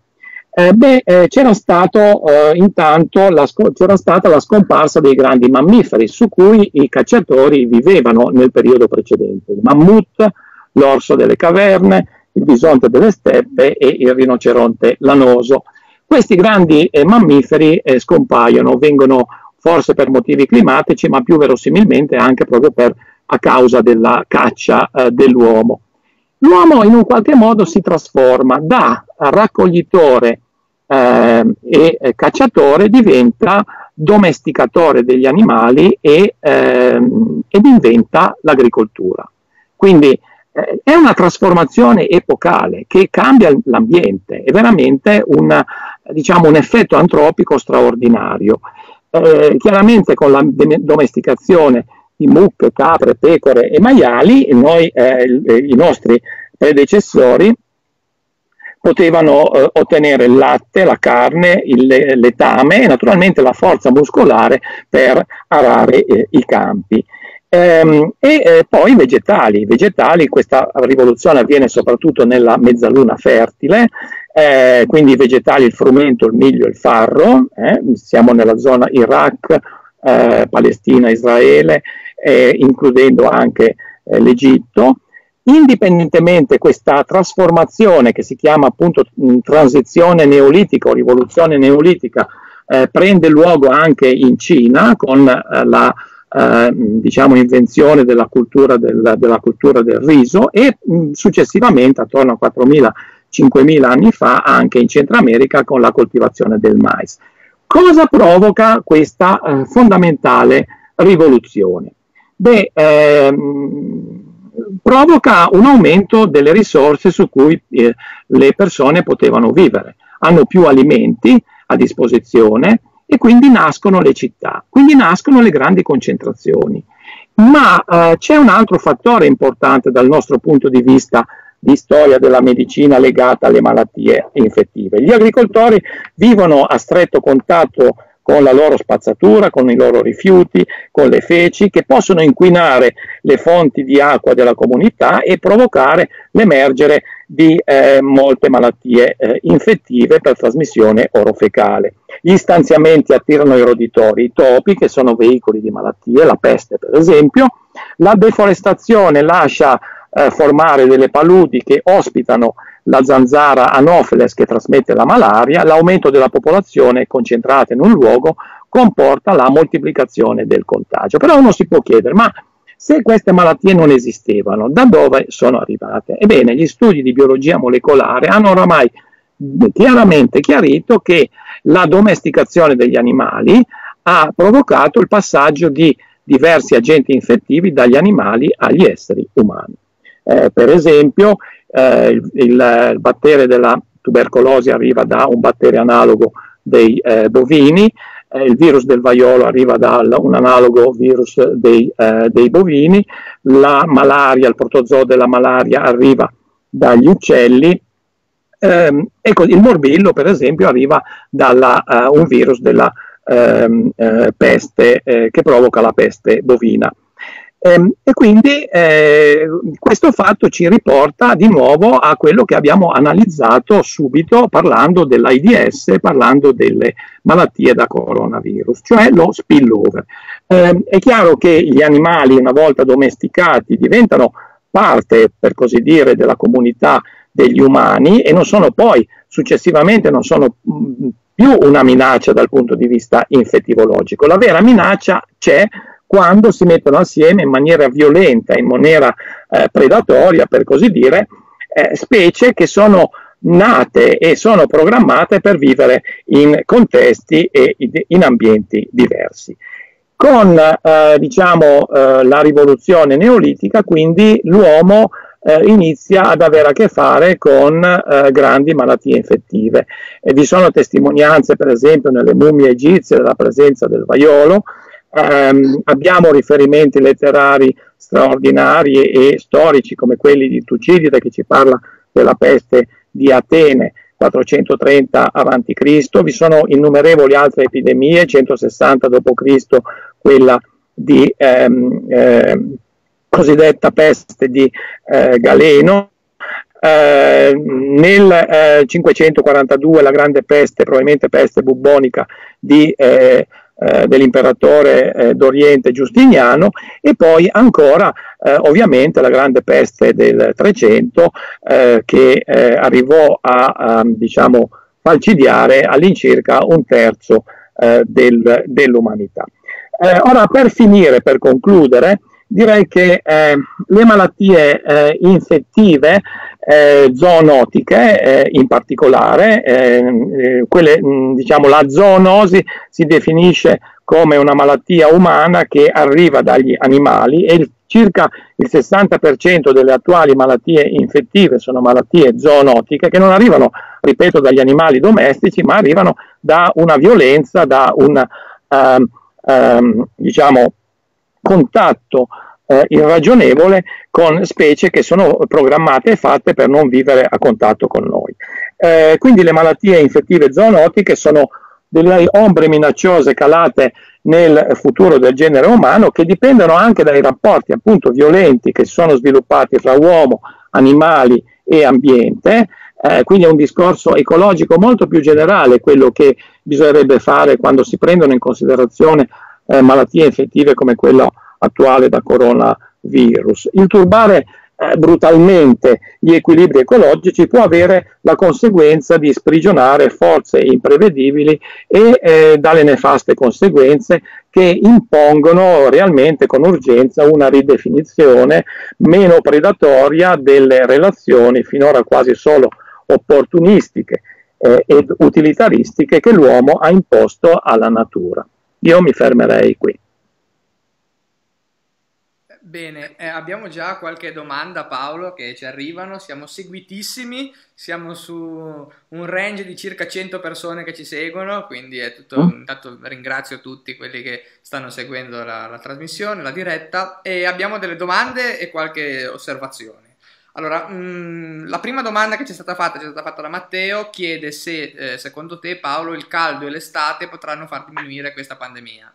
Eh, beh, eh, c'era stato eh, intanto la, c'era stata la scomparsa dei grandi mammiferi su cui i cacciatori vivevano nel periodo precedente, il mammut, l'orso delle caverne, il bisonte delle steppe e il rinoceronte lanoso. Questi grandi eh, mammiferi eh, scompaiono, vengono forse per motivi climatici, ma più verosimilmente anche proprio per, a causa della caccia eh, dell'uomo. L'uomo in un qualche modo si trasforma da raccoglitore eh, e cacciatore, diventa domesticatore degli animali e, eh, ed inventa l'agricoltura. Quindi eh, è una trasformazione epocale che cambia l'ambiente, è veramente un, diciamo, un effetto antropico straordinario. Eh, chiaramente con la domesticazione di mucche, capre, pecore e maiali, noi, eh, i nostri predecessori potevano eh, ottenere il latte, la carne, il letame e naturalmente la forza muscolare per arare eh, i campi. Ehm, e eh, poi i vegetali. I vegetali, questa rivoluzione avviene soprattutto nella mezzaluna fertile, eh, quindi i vegetali, il frumento, il miglio, il farro, eh, siamo nella zona Iraq, Eh, Palestina, Israele, eh, includendo anche eh, l'Egitto. Indipendentemente questa trasformazione, che si chiama appunto mh, transizione neolitica o rivoluzione neolitica, eh, prende luogo anche in Cina con eh, la eh, diciamo invenzione della cultura del, della cultura del riso e mh, successivamente attorno a quattromila cinquemila anni fa anche in Centro America con la coltivazione del mais. Cosa provoca questa eh, fondamentale rivoluzione? Beh, ehm, provoca un aumento delle risorse su cui eh, le persone potevano vivere, hanno più alimenti a disposizione e quindi nascono le città, quindi nascono le grandi concentrazioni. Ma eh, c'è un altro fattore importante dal nostro punto di vista di storia della medicina legata alle malattie infettive. Gli agricoltori vivono a stretto contatto con la loro spazzatura, con i loro rifiuti, con le feci, che possono inquinare le fonti di acqua della comunità e provocare l'emergere di eh, molte malattie eh, infettive per trasmissione orofecale. Gli stanziamenti attirano i roditori, i topi, che sono veicoli di malattie, la peste per esempio. La deforestazione lascia eh, formare delle paludi che ospitano la zanzara Anopheles, che trasmette la malaria. L'aumento della popolazione concentrata in un luogo comporta la moltiplicazione del contagio. Però uno si può chiedere, ma se queste malattie non esistevano, da dove sono arrivate? Ebbene, gli studi di biologia molecolare hanno oramai chiaramente chiarito che la domesticazione degli animali ha provocato il passaggio di diversi agenti infettivi dagli animali agli esseri umani. Eh, per esempio, Eh, il, il, il batterio della tubercolosi arriva da un batterio analogo dei eh, bovini, eh, il virus del vaiolo arriva da un analogo virus dei, eh, dei bovini, la malaria, il protozoo della malaria arriva dagli uccelli, eh, ecco, il morbillo per esempio arriva da uh, un virus della ehm, eh, peste eh, che provoca la peste bovina. E quindi eh, questo fatto ci riporta di nuovo a quello che abbiamo analizzato subito parlando dell'AIDS, parlando delle malattie da coronavirus, cioè lo spillover. Eh, è chiaro che gli animali, una volta domesticati, diventano parte, per così dire, della comunità degli umani e non sono poi, successivamente, non sono mh, più una minaccia dal punto di vista infettivologico. La vera minaccia c'è quando si mettono assieme in maniera violenta, in maniera eh, predatoria, per così dire, eh, specie che sono nate e sono programmate per vivere in contesti e in ambienti diversi. Con eh, diciamo, eh, la rivoluzione neolitica, quindi, l'uomo eh, inizia ad avere a che fare con eh, grandi malattie infettive. E vi sono testimonianze, per esempio, nelle mummie egizie della presenza del vaiolo. Um, abbiamo riferimenti letterari straordinari e, e storici come quelli di Tucidide, che ci parla della peste di Atene quattrocentotrenta avanti Cristo, vi sono innumerevoli altre epidemie, centosessanta dopo Cristo quella di ehm, eh, cosiddetta peste di eh, Galeno. Eh, nel eh, cinquecentoquarantadue la grande peste, probabilmente peste bubbonica di eh, eh, dell'imperatore eh, d'Oriente Giustiniano, e poi ancora eh, ovviamente la grande peste del Trecento eh, che eh, arrivò a, a diciamo, falcidiare all'incirca un terzo eh, del, dell'umanità. Eh, ora, per finire, per concludere, direi che eh, le malattie eh, infettive, eh, zoonotiche eh, in particolare, eh, quelle, mh, diciamo, la zoonosi si definisce come una malattia umana che arriva dagli animali, e il, circa il sessanta per cento delle attuali malattie infettive sono malattie zoonotiche che non arrivano, ripeto, dagli animali domestici, ma arrivano da una violenza, da un um, um, diciamo, contatto eh, irragionevole con specie che sono programmate e fatte per non vivere a contatto con noi. Eh, quindi le malattie infettive zoonotiche sono delle ombre minacciose calate nel futuro del genere umano, che dipendono anche dai rapporti, appunto, violenti che si sono sviluppati fra uomo, animali e ambiente. Eh, quindi è un discorso ecologico molto più generale quello che bisognerebbe fare quando si prendono in considerazione Eh, malattie infettive come quella attuale da coronavirus. Il turbare eh, brutalmente gli equilibri ecologici può avere la conseguenza di sprigionare forze imprevedibili e eh, dalle nefaste conseguenze che impongono realmente con urgenza una ridefinizione meno predatoria delle relazioni finora quasi solo opportunistiche eh, ed utilitaristiche che l'uomo ha imposto alla natura. Io mi fermerei qui. Bene, eh, abbiamo già qualche domanda, Paolo, che ci arrivano, siamo seguitissimi, siamo su un range di circa cento persone che ci seguono, quindi è tutto, mm. intanto ringrazio tutti quelli che stanno seguendo la, la trasmissione, la diretta, e abbiamo delle domande e qualche osservazione. Allora, mh, la prima domanda che ci è stata fatta, ci è stata fatta da Matteo, chiede se eh, secondo te, Paolo, il caldo e l'estate potranno far diminuire questa pandemia.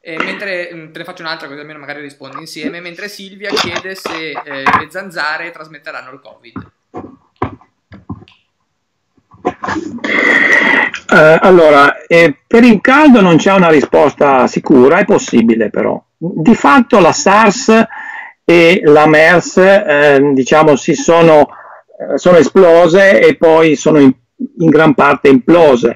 E mentre, te ne faccio un'altra così almeno magari rispondi insieme, mentre Silvia chiede se eh, le zanzare trasmetteranno il Covid. Eh, allora, eh, per il caldo non c'è una risposta sicura, è possibile però. Di fatto la SARS e la MERS eh, diciamo, si sono, sono esplose e poi sono in, in gran parte implose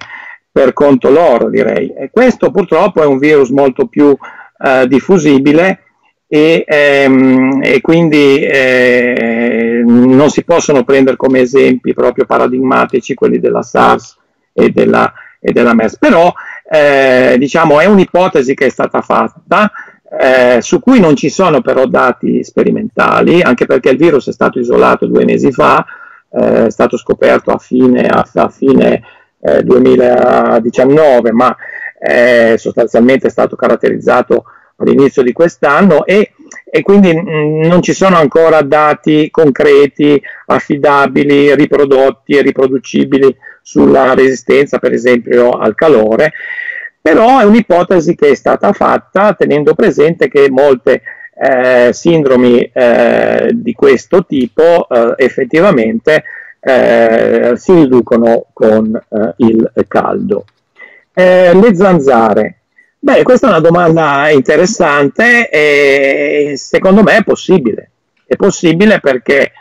per conto loro, direi. E questo purtroppo è un virus molto più eh, diffusibile e, ehm, e quindi eh, non si possono prendere come esempi proprio paradigmatici quelli della SARS e della, e della MERS. Però eh, diciamo, è un'ipotesi che è stata fatta, eh, su cui non ci sono però dati sperimentali, anche perché il virus è stato isolato due mesi fa, eh, è stato scoperto a fine, a, a fine Eh, duemiladiciannove, ma eh, sostanzialmente è stato caratterizzato all'inizio di quest'anno e, e quindi mh, non ci sono ancora dati concreti, affidabili, riprodotti e riproducibili sulla resistenza per esempio al calore, però è un'ipotesi che è stata fatta tenendo presente che molte eh, sindromi eh, di questo tipo eh, effettivamente Eh, si riducono con eh, il caldo. Eh, le zanzare. Beh, questa è una domanda interessante e secondo me è possibile. È possibile perché,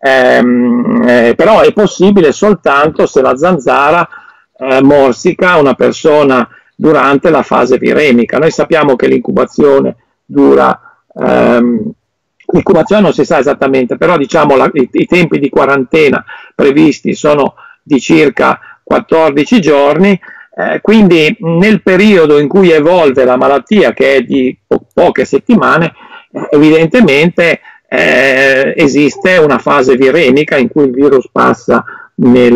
ehm, eh, però è possibile soltanto se la zanzara eh, morsica una persona durante la fase viremica. Noi sappiamo che l'incubazione dura... Ehm, L'incubazione non si sa esattamente, però diciamo la, i, i tempi di quarantena previsti sono di circa quattordici giorni, eh, quindi nel periodo in cui evolve la malattia, che è di po poche settimane, eh, evidentemente eh, esiste una fase viremica in cui il virus passa nel,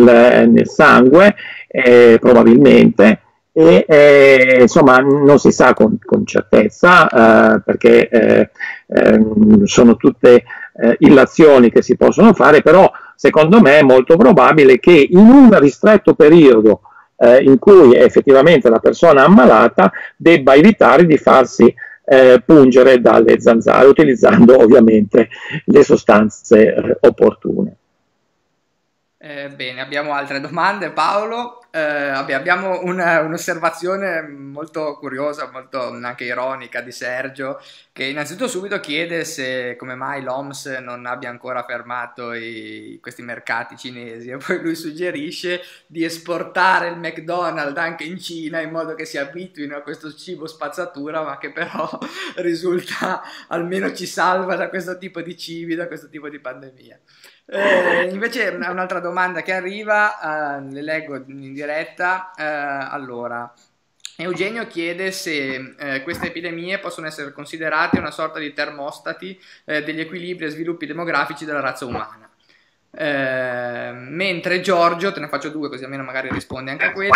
nel sangue, eh, probabilmente, e eh, insomma non si sa con, con certezza eh, perché eh, eh, sono tutte eh, illazioni che si possono fare, però secondo me è molto probabile che in un ristretto periodo eh, in cui effettivamente la persona ammalata debba evitare di farsi eh, pungere dalle zanzare utilizzando ovviamente le sostanze eh, opportune. Eh, bene, abbiamo altre domande, Paolo. Eh, abbiamo un'osservazione molto curiosa, molto anche ironica di Sergio, che innanzitutto subito chiede se come mai l'OMS non abbia ancora fermato i, questi mercati cinesi, e poi lui suggerisce di esportare il McDonald's anche in Cina in modo che si abituino a questo cibo spazzatura, ma che però risulta, almeno ci salva da questo tipo di cibi, da questo tipo di pandemia. Eh, invece un'altra domanda che arriva, eh, le leggo in diretta, eh, allora Eugenio chiede se eh, queste epidemie possono essere considerate una sorta di termostati eh, degli equilibri e sviluppi demografici della razza umana, eh, mentre Giorgio, te ne faccio due così almeno magari risponde anche a quello,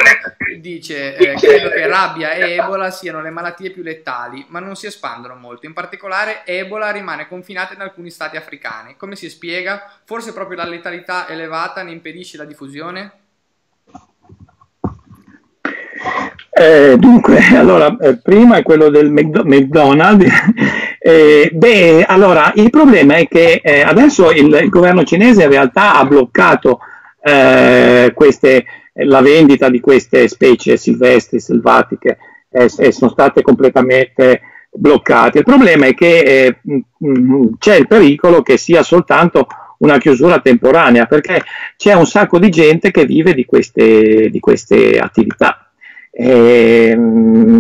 dice eh, credo che rabbia e Ebola siano le malattie più letali ma non si espandono molto, in particolare Ebola rimane confinata in alcuni stati africani, come si spiega? Forse proprio la letalità elevata ne impedisce la diffusione? Eh, dunque, allora, eh, prima è quello del McDonald's. eh, beh, allora, il problema è che eh, adesso il, il governo cinese in realtà ha bloccato eh, queste, la vendita di queste specie silvestri, selvatiche, eh, e sono state completamente bloccate. Il problema è che eh, c'è il pericolo che sia soltanto una chiusura temporanea, perché c'è un sacco di gente che vive di queste, di queste attività. E,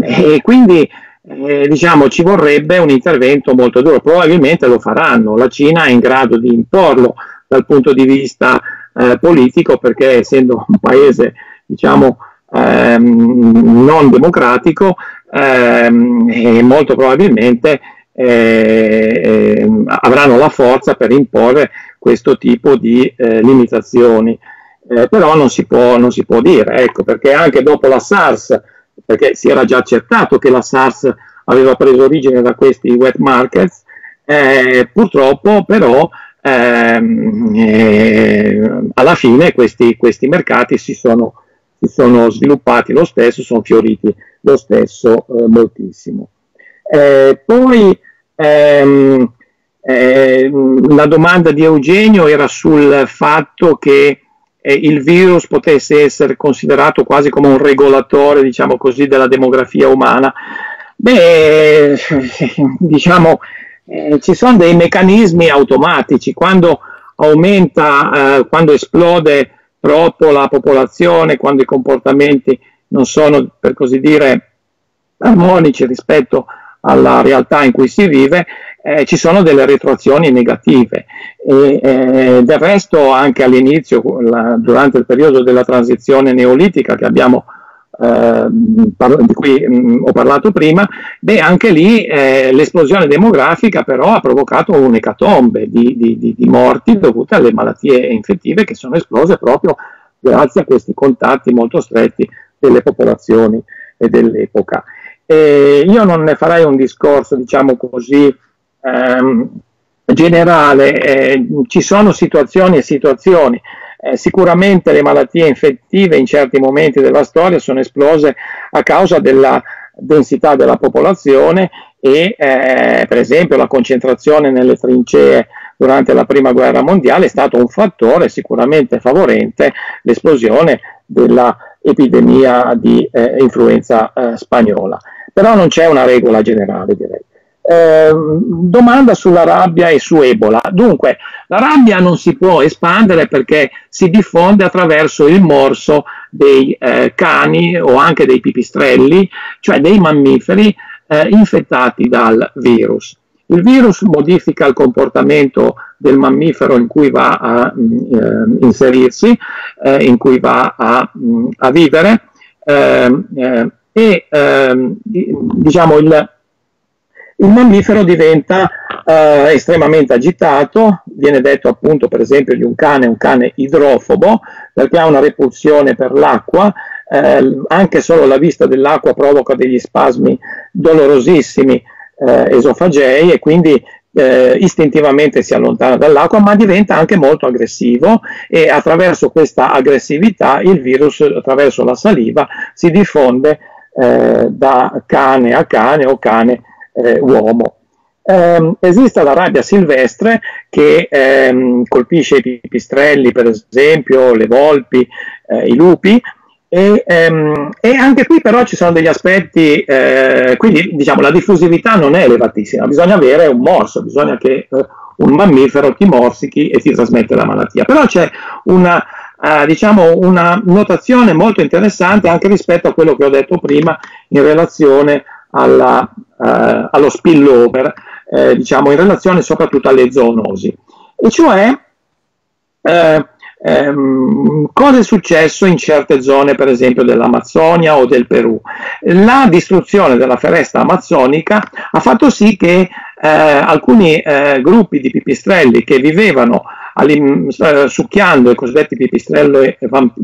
e quindi eh, diciamo ci vorrebbe un intervento molto duro, probabilmente lo faranno, la Cina è in grado di imporlo dal punto di vista eh, politico, perché essendo un paese diciamo ehm, non democratico ehm, e molto probabilmente eh, avranno la forza per imporre questo tipo di eh, limitazioni. Eh, però non si può, non si può dire, ecco, perché anche dopo la SARS, perché si era già accertato che la SARS aveva preso origine da questi wet markets, eh, purtroppo però ehm, eh, alla fine questi, questi mercati si sono, si sono sviluppati lo stesso, sono fioriti lo stesso eh, moltissimo. Eh, poi ehm, eh, la domanda di Eugenio era sul fatto che eh, il virus potesse essere considerato quasi come un regolatore, diciamo così, della demografia umana. Beh, diciamo, eh, ci sono dei meccanismi automatici. Quando aumenta, eh, quando esplode troppo la popolazione, quando i comportamenti non sono, per così dire, armonici rispetto alla realtà in cui si vive, eh, ci sono delle retroazioni negative. E, eh, del resto, anche all'inizio, la, durante il periodo della transizione neolitica che abbiamo Eh, di cui mh, ho parlato prima, beh, anche lì eh, l'esplosione demografica però ha provocato un'ecatombe di, di, di, di morti dovute alle malattie infettive che sono esplose proprio grazie a questi contatti molto stretti delle popolazioni e dell'epoca. Io non ne farei un discorso, diciamo così, ehm, generale. Eh, ci sono situazioni e situazioni. Eh, sicuramente le malattie infettive in certi momenti della storia sono esplose a causa della densità della popolazione e eh, per esempio la concentrazione nelle trincee durante la prima guerra mondiale è stato un fattore sicuramente favorente l'esplosione dell'epidemia di eh, influenza eh, spagnola, però non c'è una regola generale, direi. Eh, domanda sulla rabbia e su Ebola. Dunque, la rabbia non si può espandere perché si diffonde attraverso il morso dei eh, cani o anche dei pipistrelli, cioè dei mammiferi eh, infettati dal virus. Il virus modifica il comportamento del mammifero in cui va a mh, inserirsi, eh, in cui va a, mh, a vivere eh, eh, e eh, diciamo il Il mammifero diventa eh, estremamente agitato, viene detto appunto per esempio di un cane, un cane idrofobo, perché ha una repulsione per l'acqua, eh, anche solo la vista dell'acqua provoca degli spasmi dolorosissimi eh, esofagei e quindi eh, istintivamente si allontana dall'acqua, ma diventa anche molto aggressivo e attraverso questa aggressività il virus, attraverso la saliva, si diffonde eh, da cane a cane o cane Eh, uomo. Eh, esiste la rabbia silvestre che ehm, colpisce i pipistrelli, per esempio, le volpi, eh, i lupi, e, ehm, e anche qui però ci sono degli aspetti, eh, quindi diciamo la diffusività non è elevatissima, bisogna avere un morso, bisogna che eh, un mammifero ti morsichi e ti trasmette la malattia, però c'è una Uh, diciamo una notazione molto interessante anche rispetto a quello che ho detto prima in relazione alla, uh, allo spillover, eh, diciamo in relazione soprattutto alle zoonosi, e cioè eh, ehm, cosa è successo in certe zone, per esempio dell'Amazzonia o del Perù. La distruzione della foresta amazzonica ha fatto sì che eh, alcuni eh, gruppi di pipistrelli che vivevano succhiando, i cosiddetti pipistrello,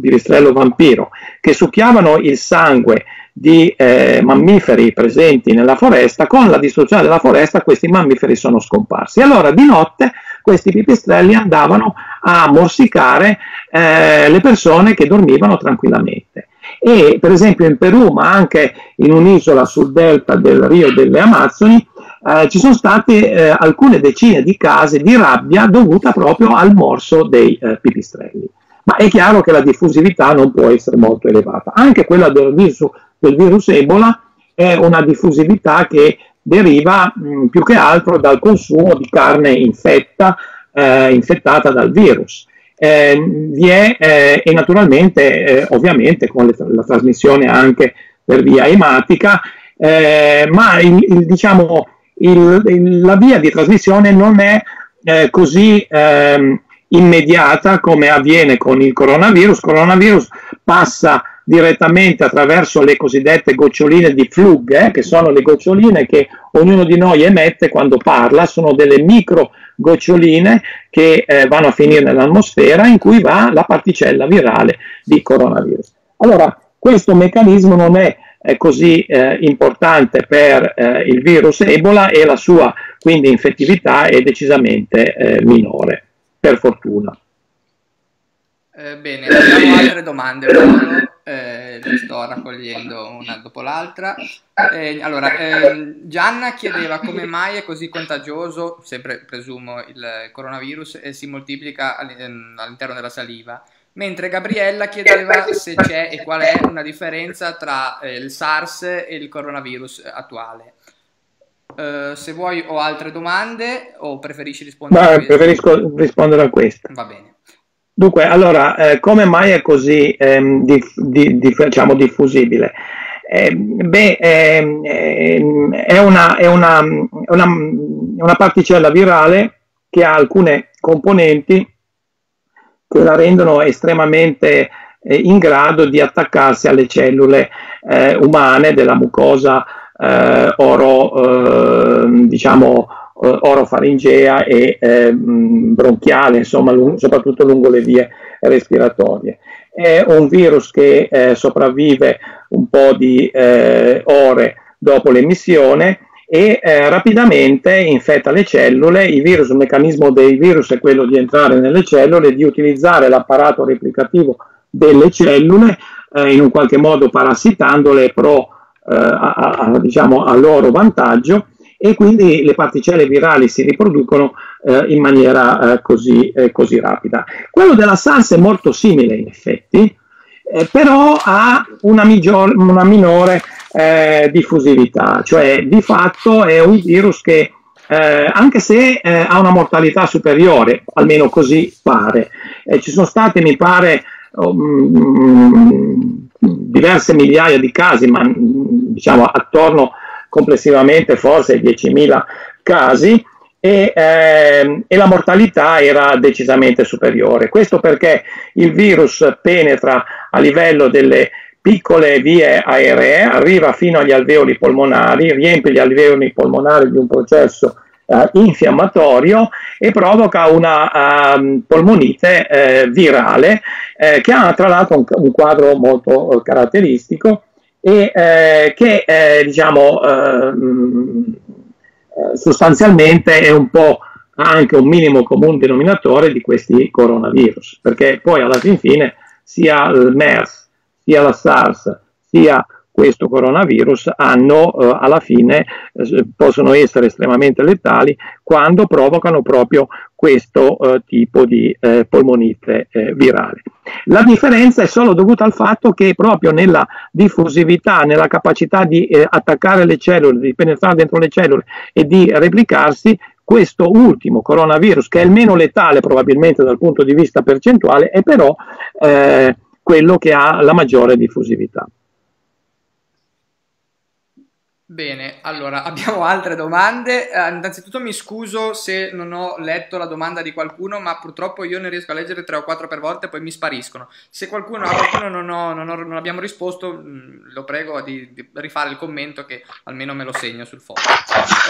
pipistrello vampiro, che succhiavano il sangue di eh, mammiferi presenti nella foresta, con la distruzione della foresta questi mammiferi sono scomparsi. Allora di notte questi pipistrelli andavano a morsicare eh, le persone che dormivano tranquillamente. E per esempio in Perù, ma anche in un'isola sul delta del Rio delle Amazzoni, Eh, ci sono state eh, alcune decine di casi di rabbia dovuta proprio al morso dei eh, pipistrelli. Ma è chiaro che la diffusività non può essere molto elevata. Anche quella del virus, del virus Ebola è una diffusività che deriva mh, più che altro dal consumo di carne infetta, eh, infettata dal virus. Eh, vi è, eh, e naturalmente, eh, ovviamente, con le, la trasmissione anche per via ematica, eh, ma il, il, diciamo... Il, il, la via di trasmissione non è eh, così eh, immediata come avviene con il coronavirus. Il coronavirus passa direttamente attraverso le cosiddette goccioline di flughe, eh, che sono le goccioline che ognuno di noi emette quando parla, sono delle micro goccioline che eh, vanno a finire nell'atmosfera in cui va la particella virale di coronavirus. Allora, questo meccanismo non è così eh, importante per eh, il virus Ebola e la sua quindi infettività è decisamente eh, minore. per fortuna. Eh, bene, abbiamo altre domande, eh, le sto raccogliendo una dopo l'altra. Eh, allora, eh, Gianna chiedeva come mai è così contagioso, sempre presumo il coronavirus, e si moltiplica all'interno della saliva, mentre Gabriella chiedeva se c'è e qual è una differenza tra eh, il SARS e il coronavirus attuale. Eh, se vuoi ho altre domande o preferisci rispondere a questa? Preferisco rispondere a questa. Va bene. Dunque, allora, eh, come mai è così ehm, dif, di, di, diciamo, diffusibile? Eh, beh, ehm, ehm, è, una, è, una, è una, una particella virale che ha alcune componenti che la rendono estremamente eh, in grado di attaccarsi alle cellule eh, umane della mucosa eh, oro, eh, diciamo, orofaringea e eh, bronchiale, insomma, lungo, soprattutto lungo le vie respiratorie. È un virus che eh, sopravvive un po' di eh, ore dopo l'emissione e eh, rapidamente infetta le cellule. I virus, il meccanismo dei virus è quello di entrare nelle cellule, di utilizzare l'apparato replicativo delle cellule, eh, in un qualche modo parassitandole pro, eh, a, a, diciamo, a loro vantaggio, e quindi le particelle virali si riproducono eh, in maniera eh, così, eh, così rapida. Quello della SARS è molto simile in effetti, eh, però ha una, miglior, una minore eh, diffusività, cioè di fatto è un virus che eh, anche se eh, ha una mortalità superiore, almeno così pare, eh, ci sono state, mi pare, um, diverse migliaia di casi, ma diciamo attorno complessivamente forse diecimila casi, e, eh, e la mortalità era decisamente superiore. Questo perché il virus penetra a livello delle piccole vie aeree, arriva fino agli alveoli polmonari, riempie gli alveoli polmonari di un processo eh, infiammatorio e provoca una eh, polmonite eh, virale eh, che ha tra l'altro un, un quadro molto eh, caratteristico, e eh, che eh, diciamo eh, sostanzialmente è un po' anche un minimo comune denominatore di questi coronavirus, perché poi alla fin fine sia il MERS, sia la SARS, sia questo coronavirus hanno eh, alla fine eh, possono essere estremamente letali quando provocano proprio questo eh, tipo di eh, polmonite eh, virale. La differenza è solo dovuta al fatto che proprio nella diffusività, nella capacità di eh, attaccare le cellule, di penetrare dentro le cellule e di replicarsi, questo ultimo coronavirus, che è il meno letale probabilmente dal punto di vista percentuale, è però eh, quello che ha la maggiore diffusività. Bene, allora abbiamo altre domande. Eh, innanzitutto mi scuso se non ho letto la domanda di qualcuno, ma purtroppo io ne riesco a leggere tre o quattro per volta e poi mi spariscono. Se qualcuno, a qualcuno non, ho, non, ho, non abbiamo risposto, mh, lo prego di, di rifare il commento, che almeno me lo segno sul foglio.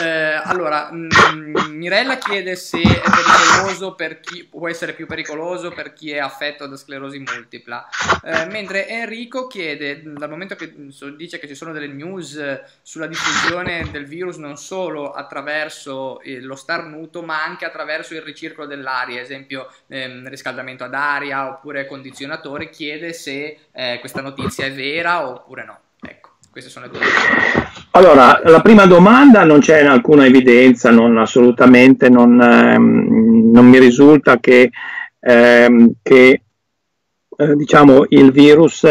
Eh, allora, mh, Mirella chiede se è pericoloso per chi può essere più pericoloso per chi è affetto da sclerosi multipla, eh, mentre Enrico chiede, dal momento che dice che ci sono delle news sulla diffusione del virus non solo attraverso eh, lo starnuto, ma anche attraverso il ricircolo dell'aria, esempio ehm, riscaldamento ad aria oppure condizionatore, chiede se eh, questa notizia è vera oppure no. Ecco, queste sono le due domande. Allora, la prima domanda: non c'è alcuna evidenza, non, assolutamente non, ehm, non mi risulta che, ehm, che Eh, diciamo il virus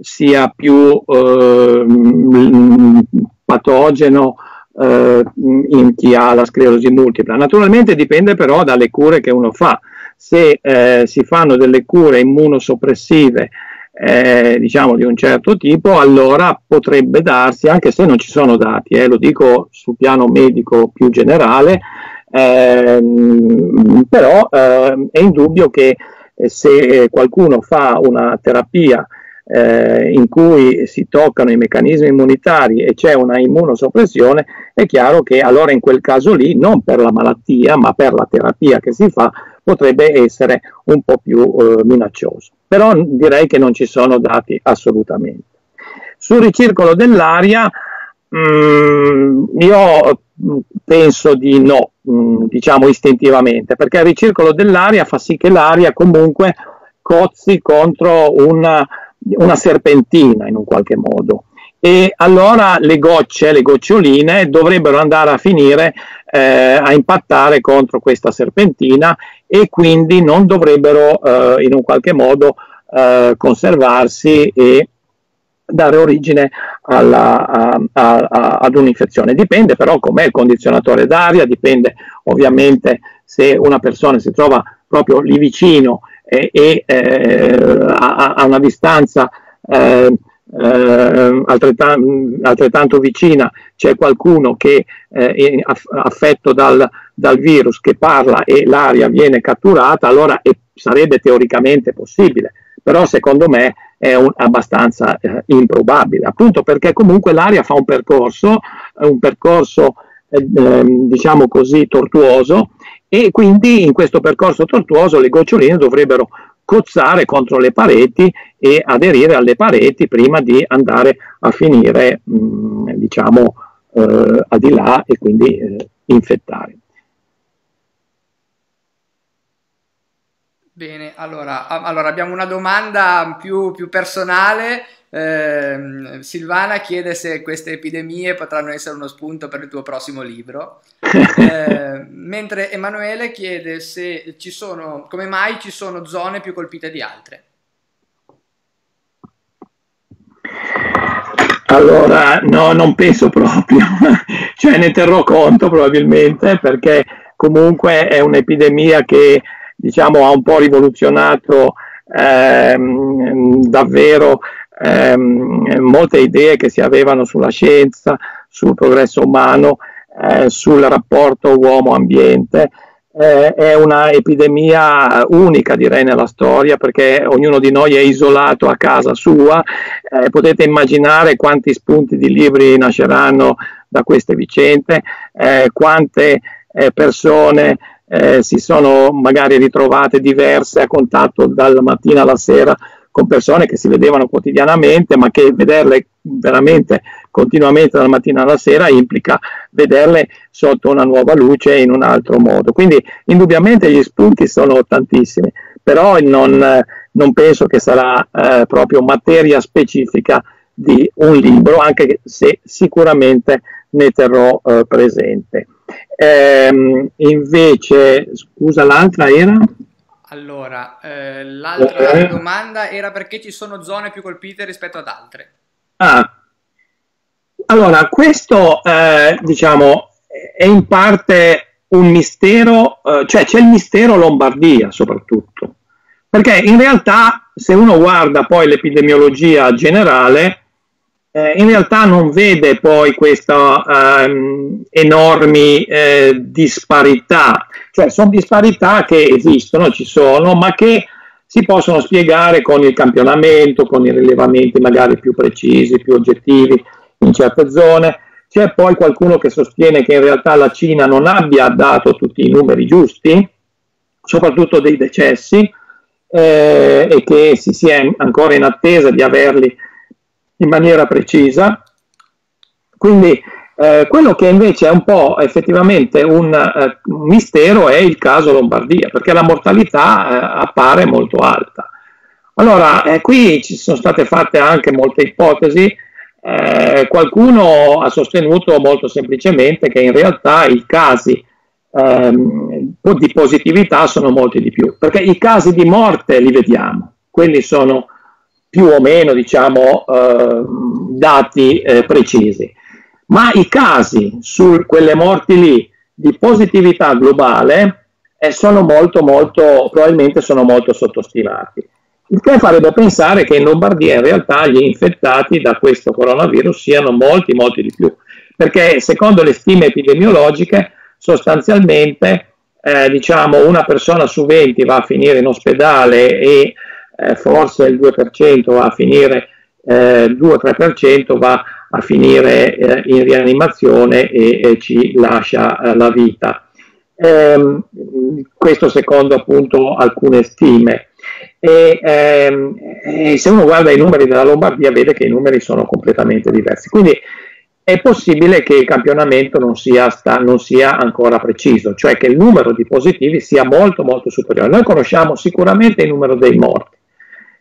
sia più eh, patogeno eh, in chi ha la sclerosi multipla. Naturalmente dipende però dalle cure che uno fa. Se eh, si fanno delle cure immunosoppressive eh, diciamo di un certo tipo, allora potrebbe darsi, anche se non ci sono dati, eh, lo dico sul piano medico più generale, eh, però eh, è indubbio che se qualcuno fa una terapia eh, in cui si toccano i meccanismi immunitari e c'è una immunosoppressione, è chiaro che allora in quel caso lì, non per la malattia ma per la terapia che si fa, potrebbe essere un po' più eh, minaccioso. Però direi che non ci sono dati assolutamente. Sul ricircolo dell'aria Mm, io penso di no, mm, diciamo istintivamente, perché il ricircolo dell'aria fa sì che l'aria comunque cozzi contro una, una serpentina in un qualche modo, e allora le gocce, le goccioline dovrebbero andare a finire eh, a impattare contro questa serpentina, e quindi non dovrebbero eh, in un qualche modo eh, conservarsi e dare origine alla, a, a, a, ad un'infezione. Dipende però com'è il condizionatore d'aria, dipende ovviamente se una persona si trova proprio lì vicino e, e eh, a, a una distanza eh, eh, altrettan altrettanto vicina c'è qualcuno che eh, è aff affetto dal, dal virus, che parla e l'aria viene catturata, allora è, sarebbe teoricamente possibile. Però secondo me è un, abbastanza eh, improbabile, appunto perché comunque l'aria fa un percorso, un percorso eh, diciamo così tortuoso, e quindi in questo percorso tortuoso le goccioline dovrebbero cozzare contro le pareti e aderire alle pareti prima di andare a finire mh, diciamo eh, al di là e quindi eh, infettare. Bene, allora, allora abbiamo una domanda più, più personale. Eh, Silvana chiede se queste epidemie potranno essere uno spunto per il tuo prossimo libro, eh, mentre Emanuele chiede se ci sono, come mai ci sono zone più colpite di altre. Allora, no, non penso proprio, cioè ne terrò conto probabilmente, perché comunque è un'epidemia che diciamo ha un po' rivoluzionato ehm, davvero ehm, molte idee che si avevano sulla scienza, sul progresso umano, eh, sul rapporto uomo-ambiente. Eh, è una epidemia unica, direi, nella storia, perché ognuno di noi è isolato a casa sua. Eh, potete immaginare quanti spunti di libri nasceranno da queste vicende, eh, quante eh, persone Eh, si sono magari ritrovate diverse a contatto dalla mattina alla sera con persone che si vedevano quotidianamente, ma che vederle veramente continuamente dalla mattina alla sera implica vederle sotto una nuova luce in un altro modo. Quindi indubbiamente gli spunti sono tantissimi, però non, non penso che sarà eh, proprio materia specifica di un libro, anche se sicuramente ne terrò eh, presente. Ehm, invece, scusa, l'altra era? Allora, eh, l'altra eh. domanda era perché ci sono zone più colpite rispetto ad altre. Ah, allora, questo eh, diciamo è in parte un mistero, eh, cioè c'è il mistero Lombardia soprattutto, perché in realtà se uno guarda poi l'epidemiologia generale, Eh, in realtà non vede poi questa ehm, enormi eh, disparità, cioè sono disparità che esistono, ci sono, ma che si possono spiegare con il campionamento, con i rilevamenti magari più precisi, più oggettivi in certe zone. C'è poi qualcuno che sostiene che in realtà la Cina non abbia dato tutti i numeri giusti, soprattutto dei decessi, eh, e che si sia ancora in attesa di averli in maniera precisa. Quindi eh, quello che invece è un po' effettivamente un eh, mistero è il caso Lombardia, perché la mortalità eh, appare molto alta. Allora eh, qui ci sono state fatte anche molte ipotesi, eh, qualcuno ha sostenuto molto semplicemente che in realtà i casi eh, di positività sono molti di più, perché i casi di morte li vediamo, quelli sono più o meno diciamo eh, dati eh, precisi, ma i casi su quelle morti lì di positività globale eh, sono molto molto probabilmente sono molto sottostimati, il che farebbe pensare che in Lombardia in realtà gli infettati da questo coronavirus siano molti molti di più, perché secondo le stime epidemiologiche sostanzialmente eh, diciamo una persona su venti va a finire in ospedale e forse il due per cento va a finire, eh, due tre per cento va a finire eh, in rianimazione e, e ci lascia eh, la vita. Ehm, questo secondo appunto alcune stime. E, ehm, e se uno guarda i numeri della Lombardia vede che i numeri sono completamente diversi. Quindi è possibile che il campionamento non sia, sta, non sia ancora preciso, cioè che il numero di positivi sia molto molto superiore. Noi conosciamo sicuramente il numero dei morti,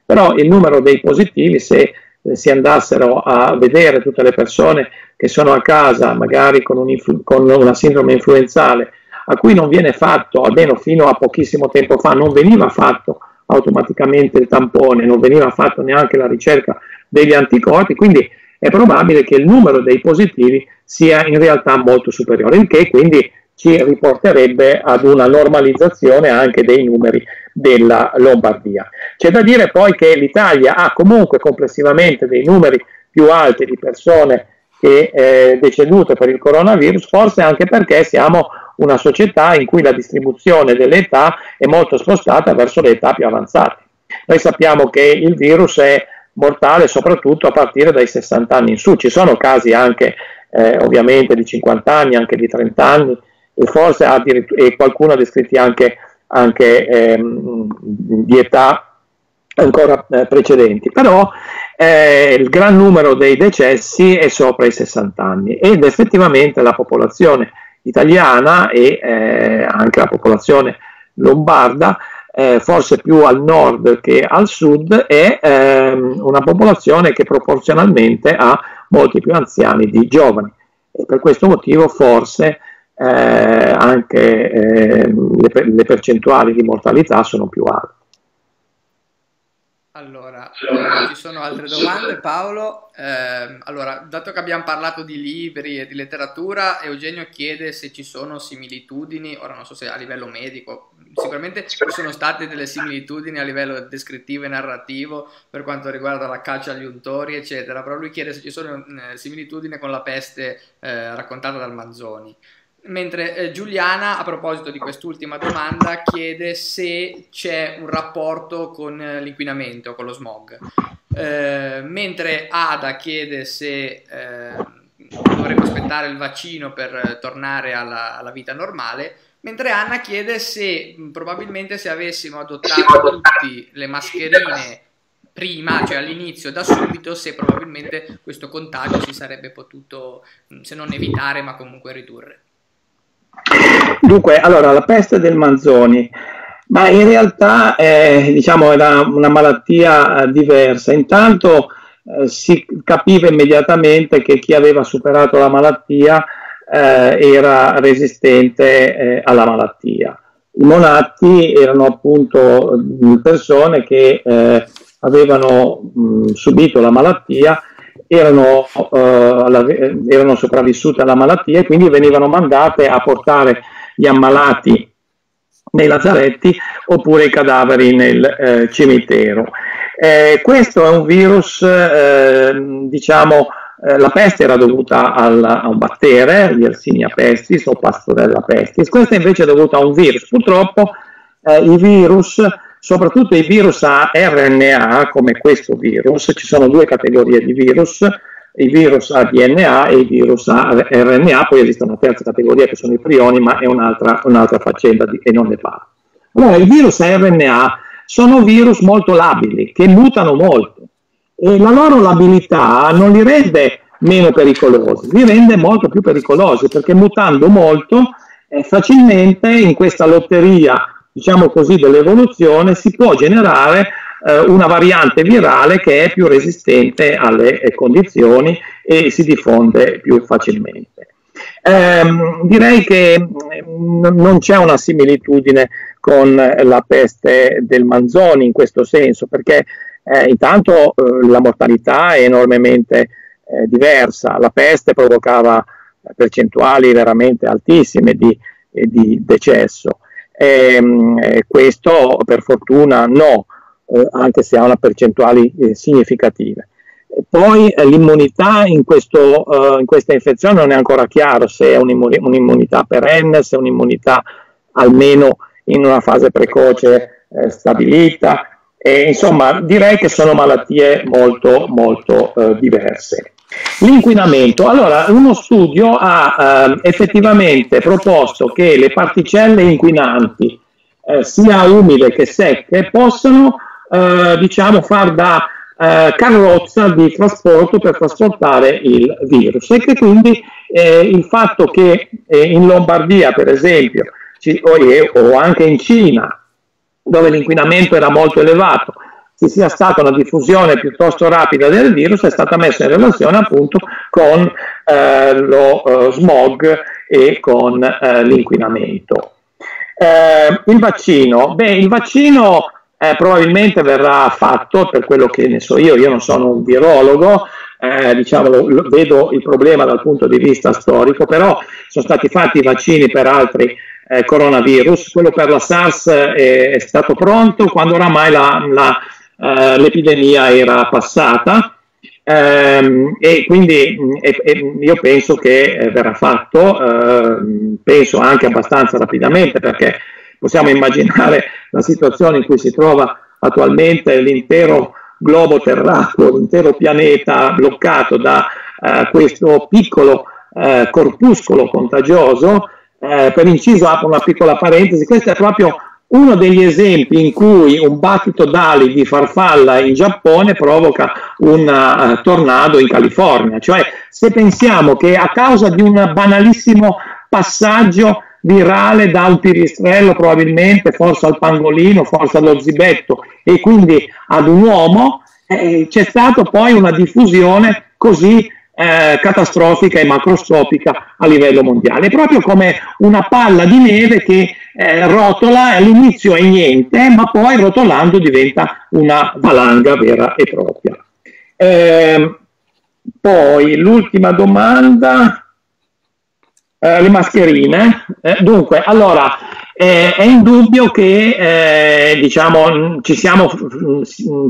però il numero dei positivi, se si andassero a vedere tutte le persone che sono a casa, magari con, un con una sindrome influenzale, a cui non viene fatto, almeno fino a pochissimo tempo fa, non veniva fatto automaticamente il tampone, non veniva fatto neanche la ricerca degli anticorpi, quindi è probabile che il numero dei positivi sia in realtà molto superiore, il che quindi ci riporterebbe ad una normalizzazione anche dei numeri della Lombardia. C'è da dire poi che l'Italia ha comunque complessivamente dei numeri più alti di persone che eh, decedute per il coronavirus, forse anche perché siamo una società in cui la distribuzione delle età è molto spostata verso le età più avanzate. Noi sappiamo che il virus è mortale soprattutto a partire dai sessanta anni in su, ci sono casi anche eh, ovviamente di cinquanta anni, anche di trenta anni, e forse e qualcuno ha descritti anche, anche ehm, di età ancora eh, precedenti, però eh, il gran numero dei decessi è sopra i sessanta anni ed effettivamente la popolazione italiana e eh, anche la popolazione lombarda, eh, forse più al nord che al sud, è ehm, una popolazione che proporzionalmente ha molti più anziani di giovani, e per questo motivo forse eh, anche eh, le, per le percentuali di mortalità sono più alte. Allora, eh, ci sono altre domande, Paolo? Eh, allora, dato che abbiamo parlato di libri e di letteratura, Eugenio chiede se ci sono similitudini, ora non so se a livello medico, sicuramente ci sono state delle similitudini a livello descrittivo e narrativo per quanto riguarda la caccia agli untori, eccetera, però lui chiede se ci sono eh, similitudini con la peste eh, raccontata dal Manzoni. Mentre eh, Giuliana, a proposito di quest'ultima domanda, chiede se c'è un rapporto con eh, l'inquinamento, con lo smog. Eh, mentre Ada chiede se eh, dovremmo aspettare il vaccino per eh, tornare alla, alla vita normale, mentre Anna chiede se mh, probabilmente se avessimo adottato tutti le mascherine prima, cioè all'inizio, da subito, se probabilmente questo contagio si sarebbe potuto, mh, se non evitare, ma comunque ridurre. Dunque, allora, la peste del Manzoni, ma in realtà eh, diciamo era una malattia eh, diversa. Intanto eh, si capiva immediatamente che chi aveva superato la malattia eh, era resistente eh, alla malattia. I monatti erano appunto mh, persone che eh, avevano mh, subito la malattia, Erano, eh, la, erano sopravvissute alla malattia e quindi venivano mandate a portare gli ammalati nei lazzaretti oppure i cadaveri nel eh, cimitero. Eh, questo è un virus, eh, diciamo, eh, la peste era dovuta al, a un battere, di Yersinia pestis o Pastorella pestis, questa invece è dovuta a un virus. Purtroppo eh, i virus, soprattutto i virus a R N A, come questo virus, ci sono due categorie di virus, i virus a D N A e i virus a R N A, poi esiste una terza categoria che sono i prioni, ma è un'altra un'altra faccenda di, e non ne parlo. Allora, i virus a R N A sono virus molto labili, che mutano molto, e la loro labilità non li rende meno pericolosi, li rende molto più pericolosi, perché mutando molto, eh, facilmente in questa lotteria, diciamo così, dell'evoluzione si può generare eh, una variante virale che è più resistente alle eh, condizioni e si diffonde più facilmente. Ehm, direi che mh, non c'è una similitudine con la peste del Manzoni in questo senso, perché eh, intanto eh, la mortalità è enormemente eh, diversa, la peste provocava percentuali veramente altissime di, eh, di decesso. Eh, questo per fortuna no, eh, anche se ha una percentuale eh, significativa. Poi eh, l'immunità in, eh, in questa infezione non è ancora chiaro se è un'immunità perenne, se è un'immunità almeno in una fase precoce eh, stabilita, e, insomma direi che sono malattie molto, molto eh, diverse. L'inquinamento. Allora, uno studio ha eh, effettivamente proposto che le particelle inquinanti, eh, sia umide che secche, possano eh, diciamo, far da eh, carrozza di trasporto per trasportare il virus, e che quindi eh, il fatto che eh, in Lombardia, per esempio, ci, o, eh, o anche in Cina, dove l'inquinamento era molto elevato, ci sia stata una diffusione piuttosto rapida del virus è stata messa in relazione appunto con eh, lo eh, smog e con eh, l'inquinamento. Eh, il vaccino, beh, il vaccino eh, probabilmente verrà fatto, per quello che ne so io, io non sono un virologo, eh, diciamo, lo, vedo il problema dal punto di vista storico, però sono stati fatti i vaccini per altri eh, coronavirus, quello per la SARS è, è stato pronto quando oramai la... la Uh, l'epidemia era passata, um, e quindi e, e io penso che eh, verrà fatto, uh, penso anche abbastanza rapidamente, perché possiamo immaginare la situazione in cui si trova attualmente l'intero globo terracqueo, l'intero pianeta bloccato da uh, questo piccolo uh, corpuscolo contagioso. Uh, per inciso, apro una piccola parentesi, questa è proprio uno degli esempi in cui un battito d'ali di farfalla in Giappone provoca un uh, tornado in California. Cioè, se pensiamo che a causa di un banalissimo passaggio virale da un pipistrello, probabilmente, forse al pangolino, forse allo zibetto, e quindi ad un uomo, eh, c'è stata poi una diffusione così Eh, catastrofica e macroscopica a livello mondiale, proprio come una palla di neve che eh, rotola, all'inizio è niente, ma poi rotolando diventa una valanga vera e propria. Eh, poi l'ultima domanda, eh, le mascherine. Eh, dunque, allora eh, è indubbio che eh, diciamo, ci siamo,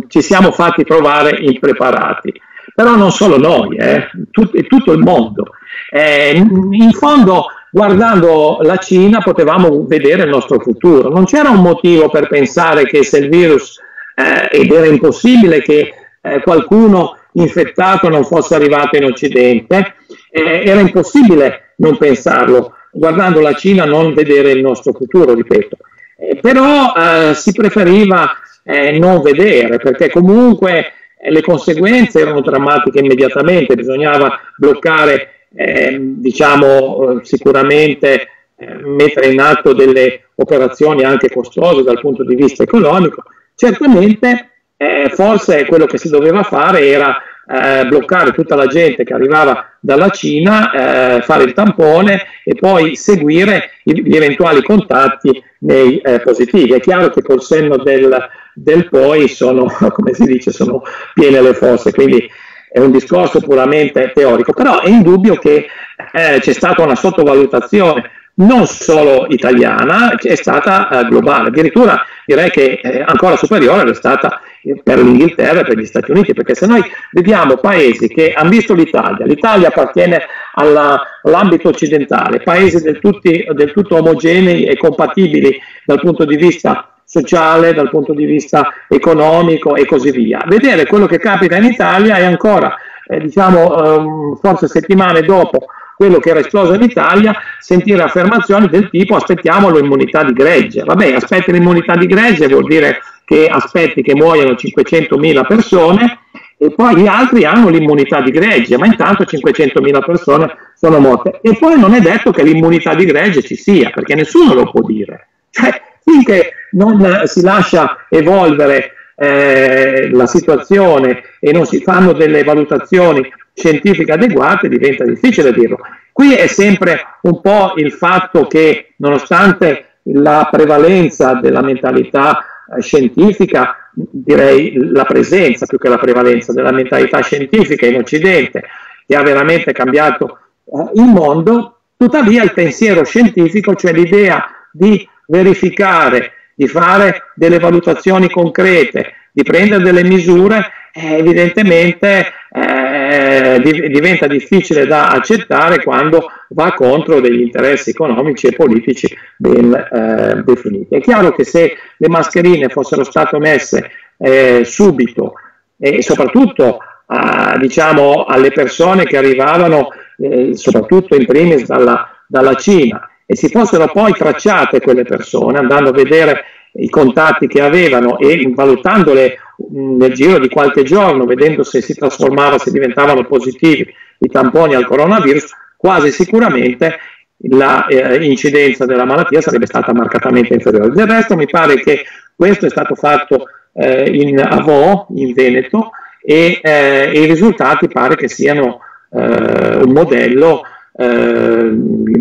ci siamo fatti trovare impreparati. Però non solo noi, eh, tut- tutto il mondo. Eh, in fondo, guardando la Cina, potevamo vedere il nostro futuro. Non c'era un motivo per pensare che se il virus, eh, ed era impossibile che eh, qualcuno infettato non fosse arrivato in Occidente, eh, era impossibile non pensarlo, guardando la Cina, non vedere il nostro futuro, ripeto. Eh, però eh, si preferiva eh, non vedere, perché comunque le conseguenze erano drammatiche immediatamente, bisognava bloccare, eh, diciamo, sicuramente eh, mettere in atto delle operazioni anche costose dal punto di vista economico. Certamente eh, forse quello che si doveva fare era eh, bloccare tutta la gente che arrivava dalla Cina, eh, fare il tampone e poi seguire gli eventuali contatti nei eh, positivi. È chiaro che col senno del del poi sono, come si dice, sono piene le fosse, quindi è un discorso puramente teorico, però è indubbio che eh, c'è stata una sottovalutazione non solo italiana, è stata eh, globale, addirittura direi che eh, ancora superiore è stata per l'Inghilterra e per gli Stati Uniti, perché se noi vediamo paesi che hanno visto l'Italia, l'Italia appartiene alla, all'ambito occidentale, paesi del, tutti, del tutto omogenei e compatibili dal punto di vista sociale, dal punto di vista economico e così via. Vedere quello che capita in Italia è ancora, eh, diciamo, ehm, forse settimane dopo quello che era esploso in Italia, sentire affermazioni del tipo aspettiamo l'immunità di gregge. Vabbè, aspetti l'immunità di gregge vuol dire che aspetti che muoiano cinquecentomila persone e poi gli altri hanno l'immunità di gregge, ma intanto cinquecentomila persone sono morte. E poi non è detto che l'immunità di gregge ci sia, perché nessuno lo può dire. Cioè, finché non si lascia evolvere eh, la situazione e non si fanno delle valutazioni scientifiche adeguate, diventa difficile dirlo. Qui è sempre un po' il fatto che, nonostante la prevalenza della mentalità eh, scientifica, direi la presenza più che la prevalenza della mentalità scientifica in Occidente, che ha veramente cambiato eh, il mondo, tuttavia il pensiero scientifico, cioè l'idea di verificare, di fare delle valutazioni concrete, di prendere delle misure, eh, evidentemente eh, div- diventa difficile da accettare quando va contro degli interessi economici e politici ben eh, definiti. È chiaro che se le mascherine fossero state messe eh, subito e soprattutto a, diciamo, alle persone che arrivavano, eh, soprattutto in primis dalla, dalla Cina, e si fossero poi tracciate quelle persone, andando a vedere i contatti che avevano e valutandole nel giro di qualche giorno, vedendo se si trasformava, se diventavano positivi i tamponi al coronavirus, quasi sicuramente l'incidenza eh, della malattia sarebbe stata marcatamente inferiore. Del resto mi pare che questo è stato fatto eh, in Avò, in Veneto, e eh, i risultati pare che siano eh, un modello eh,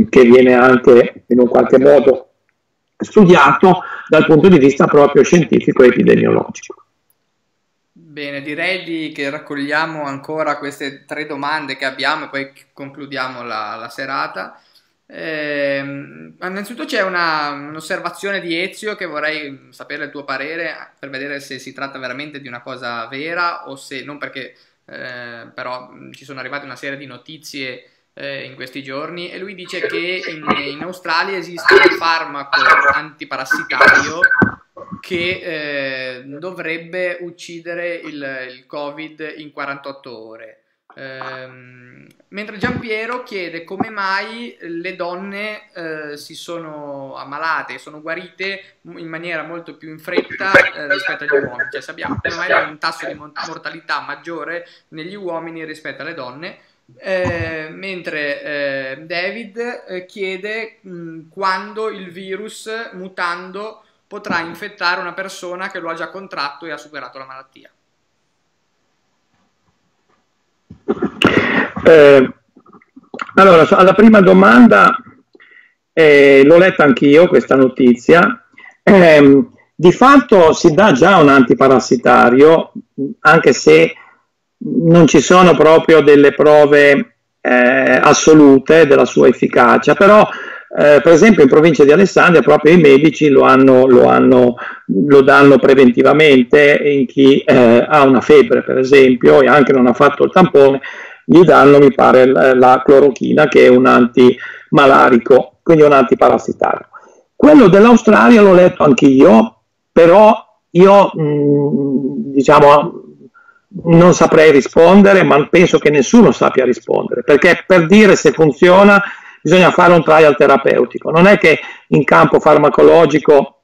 che viene anche in un qualche modo studiato dal punto di vista proprio scientifico e epidemiologico. Bene, direi che raccogliamo ancora queste tre domande che abbiamo e poi concludiamo la, la serata. Eh, innanzitutto c'è un'osservazione di Ezio che vorrei sapere il tuo parere per vedere se si tratta veramente di una cosa vera o se non, perché eh, però ci sono arrivate una serie di notizie in questi giorni e lui dice che in, in Australia esiste un farmaco antiparassitario che eh, dovrebbe uccidere il, il Covid in quarantotto ore, ehm, mentre Giampiero chiede come mai le donne eh, si sono ammalate, sono guarite in maniera molto più in fretta eh, rispetto agli uomini, cioè sappiamo come mai un tasso di mortalità maggiore negli uomini rispetto alle donne. Eh, mentre eh, David eh, chiede mh, quando il virus mutando potrà infettare una persona che lo ha già contratto e ha superato la malattia. Eh, allora, alla prima domanda eh, l'ho letta anch'io questa notizia. Eh, di fatto si dà già un antiparassitario, anche se non ci sono proprio delle prove eh, assolute della sua efficacia, però eh, per esempio in provincia di Alessandria proprio i medici lo, hanno, lo, hanno, lo danno preventivamente in chi eh, ha una febbre per esempio e anche non ha fatto il tampone, gli danno mi pare la clorochina che è un antimalarico, quindi un antiparassitario. Quello dell'Australia l'ho letto anch'io, però io mh, diciamo non saprei rispondere, ma penso che nessuno sappia rispondere, perché per dire se funziona bisogna fare un trial terapeutico. Non è che in campo farmacologico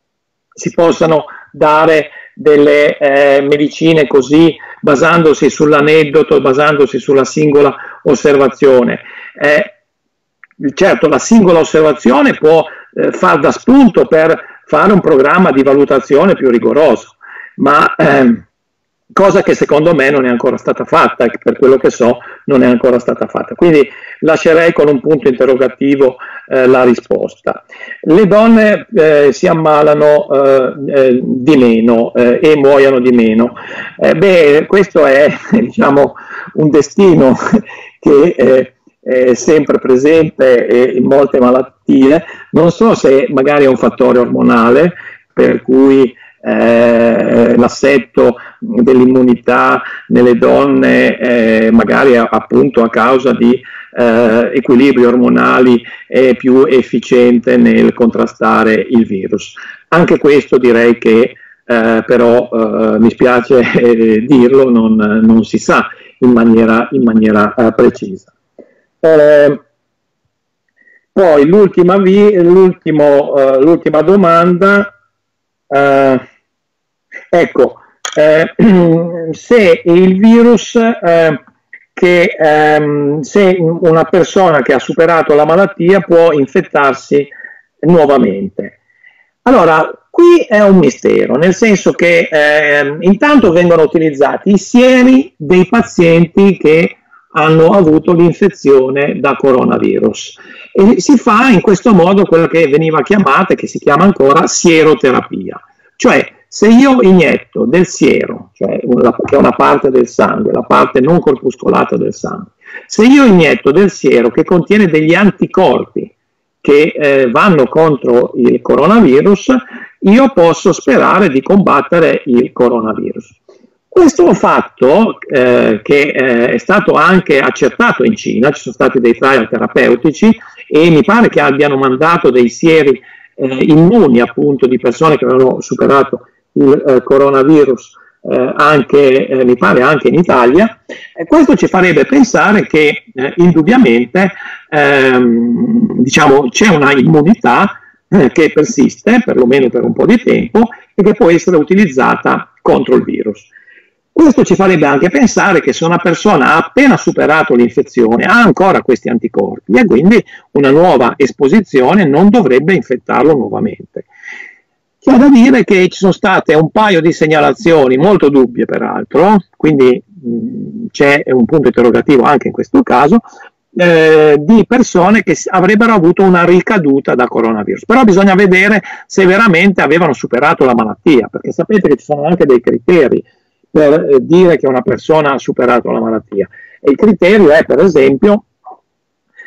si possano dare delle eh, medicine così basandosi sull'aneddoto, basandosi sulla singola osservazione. Eh, certo, la singola osservazione può eh, far da spunto per fare un programma di valutazione più rigoroso, ma ehm, cosa che secondo me non è ancora stata fatta, per quello che so non è ancora stata fatta, quindi lascerei con un punto interrogativo eh, la risposta. Le donne eh, si ammalano eh, eh, di meno eh, e muoiono di meno, eh, beh, questo è diciamo, un destino che eh, è sempre presente in molte malattie, non so se magari è un fattore ormonale per cui Eh, l'assetto dell'immunità nelle donne eh, magari a, appunto a causa di eh, equilibri ormonali è più efficiente nel contrastare il virus. Anche questo direi che eh, però eh, mi spiace eh, dirlo, non, non si sa in maniera, in maniera eh, precisa. Eh, poi l'ultima eh, domanda eh, Ecco, eh, se il virus, eh, che, ehm, se una persona che ha superato la malattia può infettarsi nuovamente. Allora, qui è un mistero, nel senso che eh, intanto vengono utilizzati i sieri dei pazienti che hanno avuto l'infezione da coronavirus e si fa in questo modo quella che veniva chiamata e che si chiama ancora sieroterapia, cioè se io inietto del siero, cioè una, che è una parte del sangue, la parte non corpuscolata del sangue, se io inietto del siero che contiene degli anticorpi che eh, vanno contro il coronavirus, io posso sperare di combattere il coronavirus. Questo fatto, eh, che eh, è stato anche accertato in Cina, ci sono stati dei trial terapeutici e mi pare che abbiano mandato dei sieri eh, immuni appunto di persone che avevano superato il eh, coronavirus eh, anche, eh, mi pare anche in Italia, e questo ci farebbe pensare che eh, indubbiamente ehm, diciamo, c'è una immunità eh, che persiste perlomeno per un po' di tempo e che può essere utilizzata contro il virus. Questo ci farebbe anche pensare che se una persona ha appena superato l'infezione ha ancora questi anticorpi e quindi una nuova esposizione non dovrebbe infettarlo nuovamente. C'è da dire che ci sono state un paio di segnalazioni, molto dubbie peraltro, quindi mh, c'è un punto interrogativo anche in questo caso, Eh, di persone che avrebbero avuto una ricaduta da coronavirus, però bisogna vedere se veramente avevano superato la malattia, perché sapete che ci sono anche dei criteri per eh, dire che una persona ha superato la malattia, e il criterio è per esempio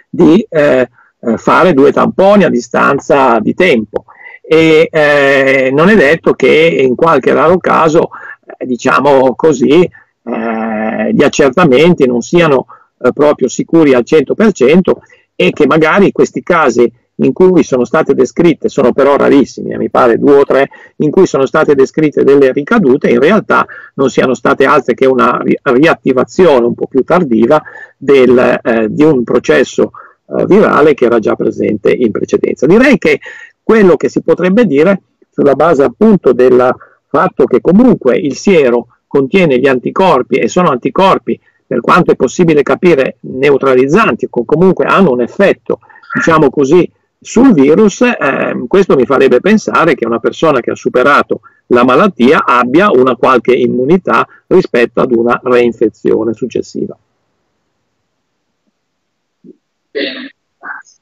di eh, fare due tamponi a distanza di tempo e eh, non è detto che in qualche raro caso eh, diciamo così eh, gli accertamenti non siano proprio sicuri al cento per cento e che magari questi casi in cui sono state descritte, sono però rarissimi, mi pare due o tre, in cui sono state descritte delle ricadute, in realtà non siano state altre che una ri- riattivazione un po' più tardiva del, eh, di un processo eh, virale che era già presente in precedenza. Direi che quello che si potrebbe dire sulla base appunto del fatto che comunque il siero contiene gli anticorpi e sono anticorpi per quanto è possibile capire neutralizzanti, o comunque hanno un effetto, diciamo così, sul virus, eh, questo mi farebbe pensare che una persona che ha superato la malattia abbia una qualche immunità rispetto ad una reinfezione successiva. Bene, grazie.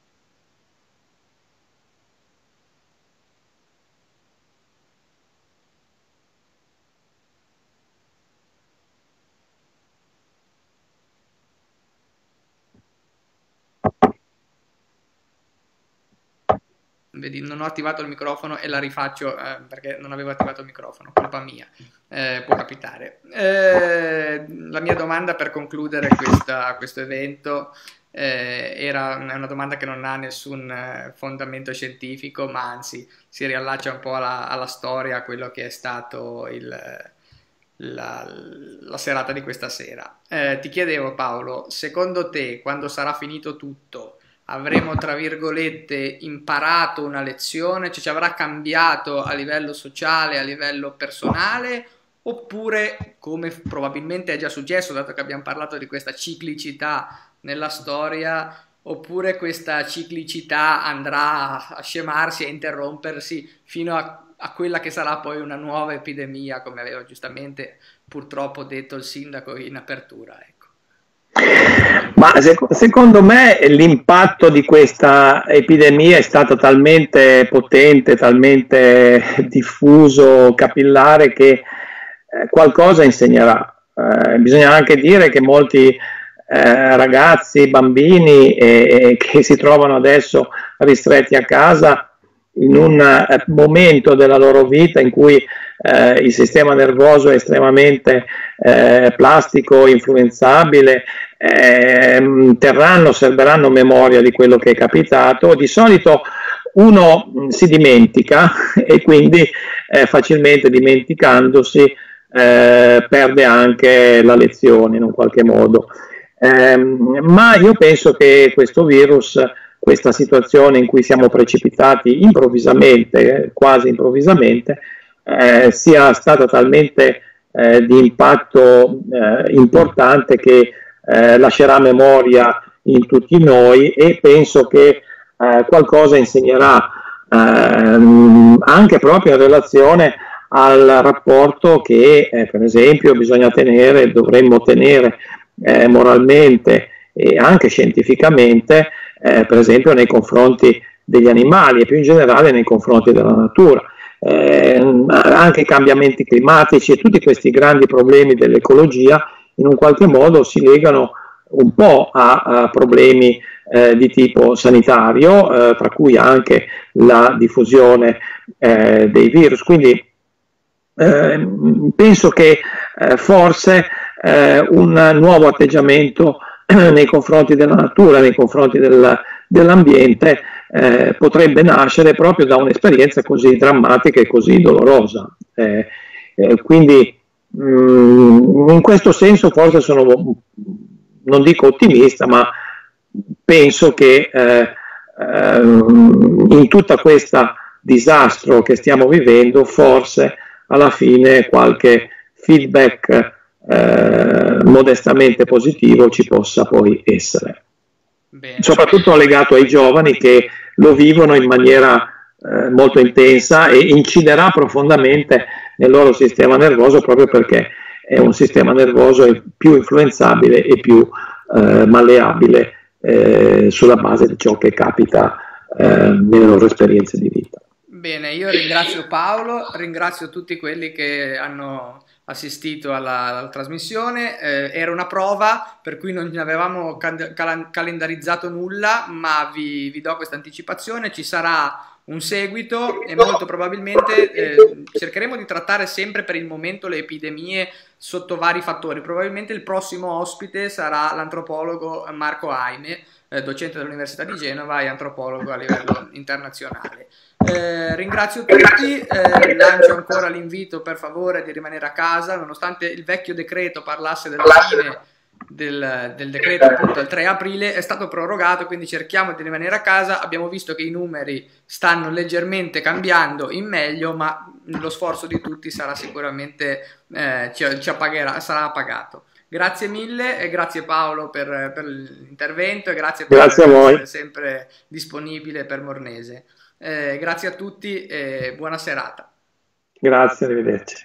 Vedi, non ho attivato il microfono e la rifaccio eh, perché non avevo attivato il microfono, colpa mia, eh, può capitare. Eh, la mia domanda per concludere questa, questo evento eh, era una domanda che non ha nessun fondamento scientifico, ma anzi si riallaccia un po' alla, alla storia, a quello che è stato il... La, la serata di questa sera. Eh, ti chiedevo, Paolo, secondo te quando sarà finito tutto avremo tra virgolette imparato una lezione, cioè ci avrà cambiato a livello sociale, a livello personale, oppure, come probabilmente è già successo dato che abbiamo parlato di questa ciclicità nella storia, oppure questa ciclicità andrà a scemarsi e interrompersi fino a a quella che sarà poi una nuova epidemia, come aveva giustamente purtroppo detto il sindaco in apertura. Ecco. Ma sec- secondo me l'impatto di questa epidemia è stato talmente potente, talmente diffuso, capillare, che eh, qualcosa insegnerà. Eh, bisogna anche dire che molti eh, ragazzi, bambini eh, eh, che si trovano adesso ristretti a casa in un eh, momento della loro vita in cui eh, il sistema nervoso è estremamente eh, plastico, influenzabile, eh, terranno, serberanno memoria di quello che è capitato. Di solito uno mh, si dimentica e quindi eh, facilmente dimenticandosi eh, perde anche la lezione in un qualche modo. Eh, ma io penso che questo virus, questa situazione in cui siamo precipitati improvvisamente, quasi improvvisamente, eh, sia stata talmente eh, di impatto eh, importante che eh, lascerà memoria in tutti noi e penso che eh, qualcosa insegnerà eh, anche proprio in relazione al rapporto che eh, per esempio bisogna tenere, dovremmo tenere eh, moralmente e anche scientificamente, eh, per esempio nei confronti degli animali e più in generale nei confronti della natura. Eh, anche i cambiamenti climatici e tutti questi grandi problemi dell'ecologia in un qualche modo si legano un po' a, a problemi eh, di tipo sanitario, eh, tra cui anche la diffusione eh, dei virus. Quindi eh, penso che eh, forse eh, un nuovo atteggiamento nei confronti della natura, nei confronti del, dell'ambiente eh, potrebbe nascere proprio da un'esperienza così drammatica e così dolorosa, eh, eh, quindi mh, in questo senso forse sono, non dico ottimista, ma penso che eh, eh, in tutta questa disastro che stiamo vivendo, forse alla fine qualche feedback eh, modestamente positivo ci possa poi essere. Bene. Soprattutto legato ai giovani che lo vivono in maniera eh, molto intensa e inciderà profondamente nel loro sistema nervoso, proprio perché è un sistema nervoso più influenzabile e più eh, malleabile eh, sulla base di ciò che capita eh, nelle loro esperienze di vita. Bene, io ringrazio Paolo, ringrazio tutti quelli che hanno assistito alla, alla trasmissione. Eh, era una prova per cui non avevamo cal cal calendarizzato nulla, ma vi, vi do questa anticipazione: ci sarà un seguito e molto probabilmente eh, cercheremo di trattare sempre per il momento le epidemie sotto vari fattori. Probabilmente il prossimo ospite sarà l'antropologo Marco Aime, eh, docente dell'Università di Genova e antropologo a livello internazionale. Eh, ringrazio tutti, eh, lancio ancora l'invito per favore di rimanere a casa, nonostante il vecchio decreto parlasse della fine Del, del decreto appunto al tre aprile, è stato prorogato, quindi cerchiamo di rimanere a casa. Abbiamo visto che i numeri stanno leggermente cambiando in meglio, ma lo sforzo di tutti sarà sicuramente eh, ci, ci appagherà, sarà pagato. Grazie mille e grazie Paolo per, per l'intervento, e grazie per essere sempre disponibile per Mornese. Eh, grazie a tutti e buona serata. Grazie, arrivederci.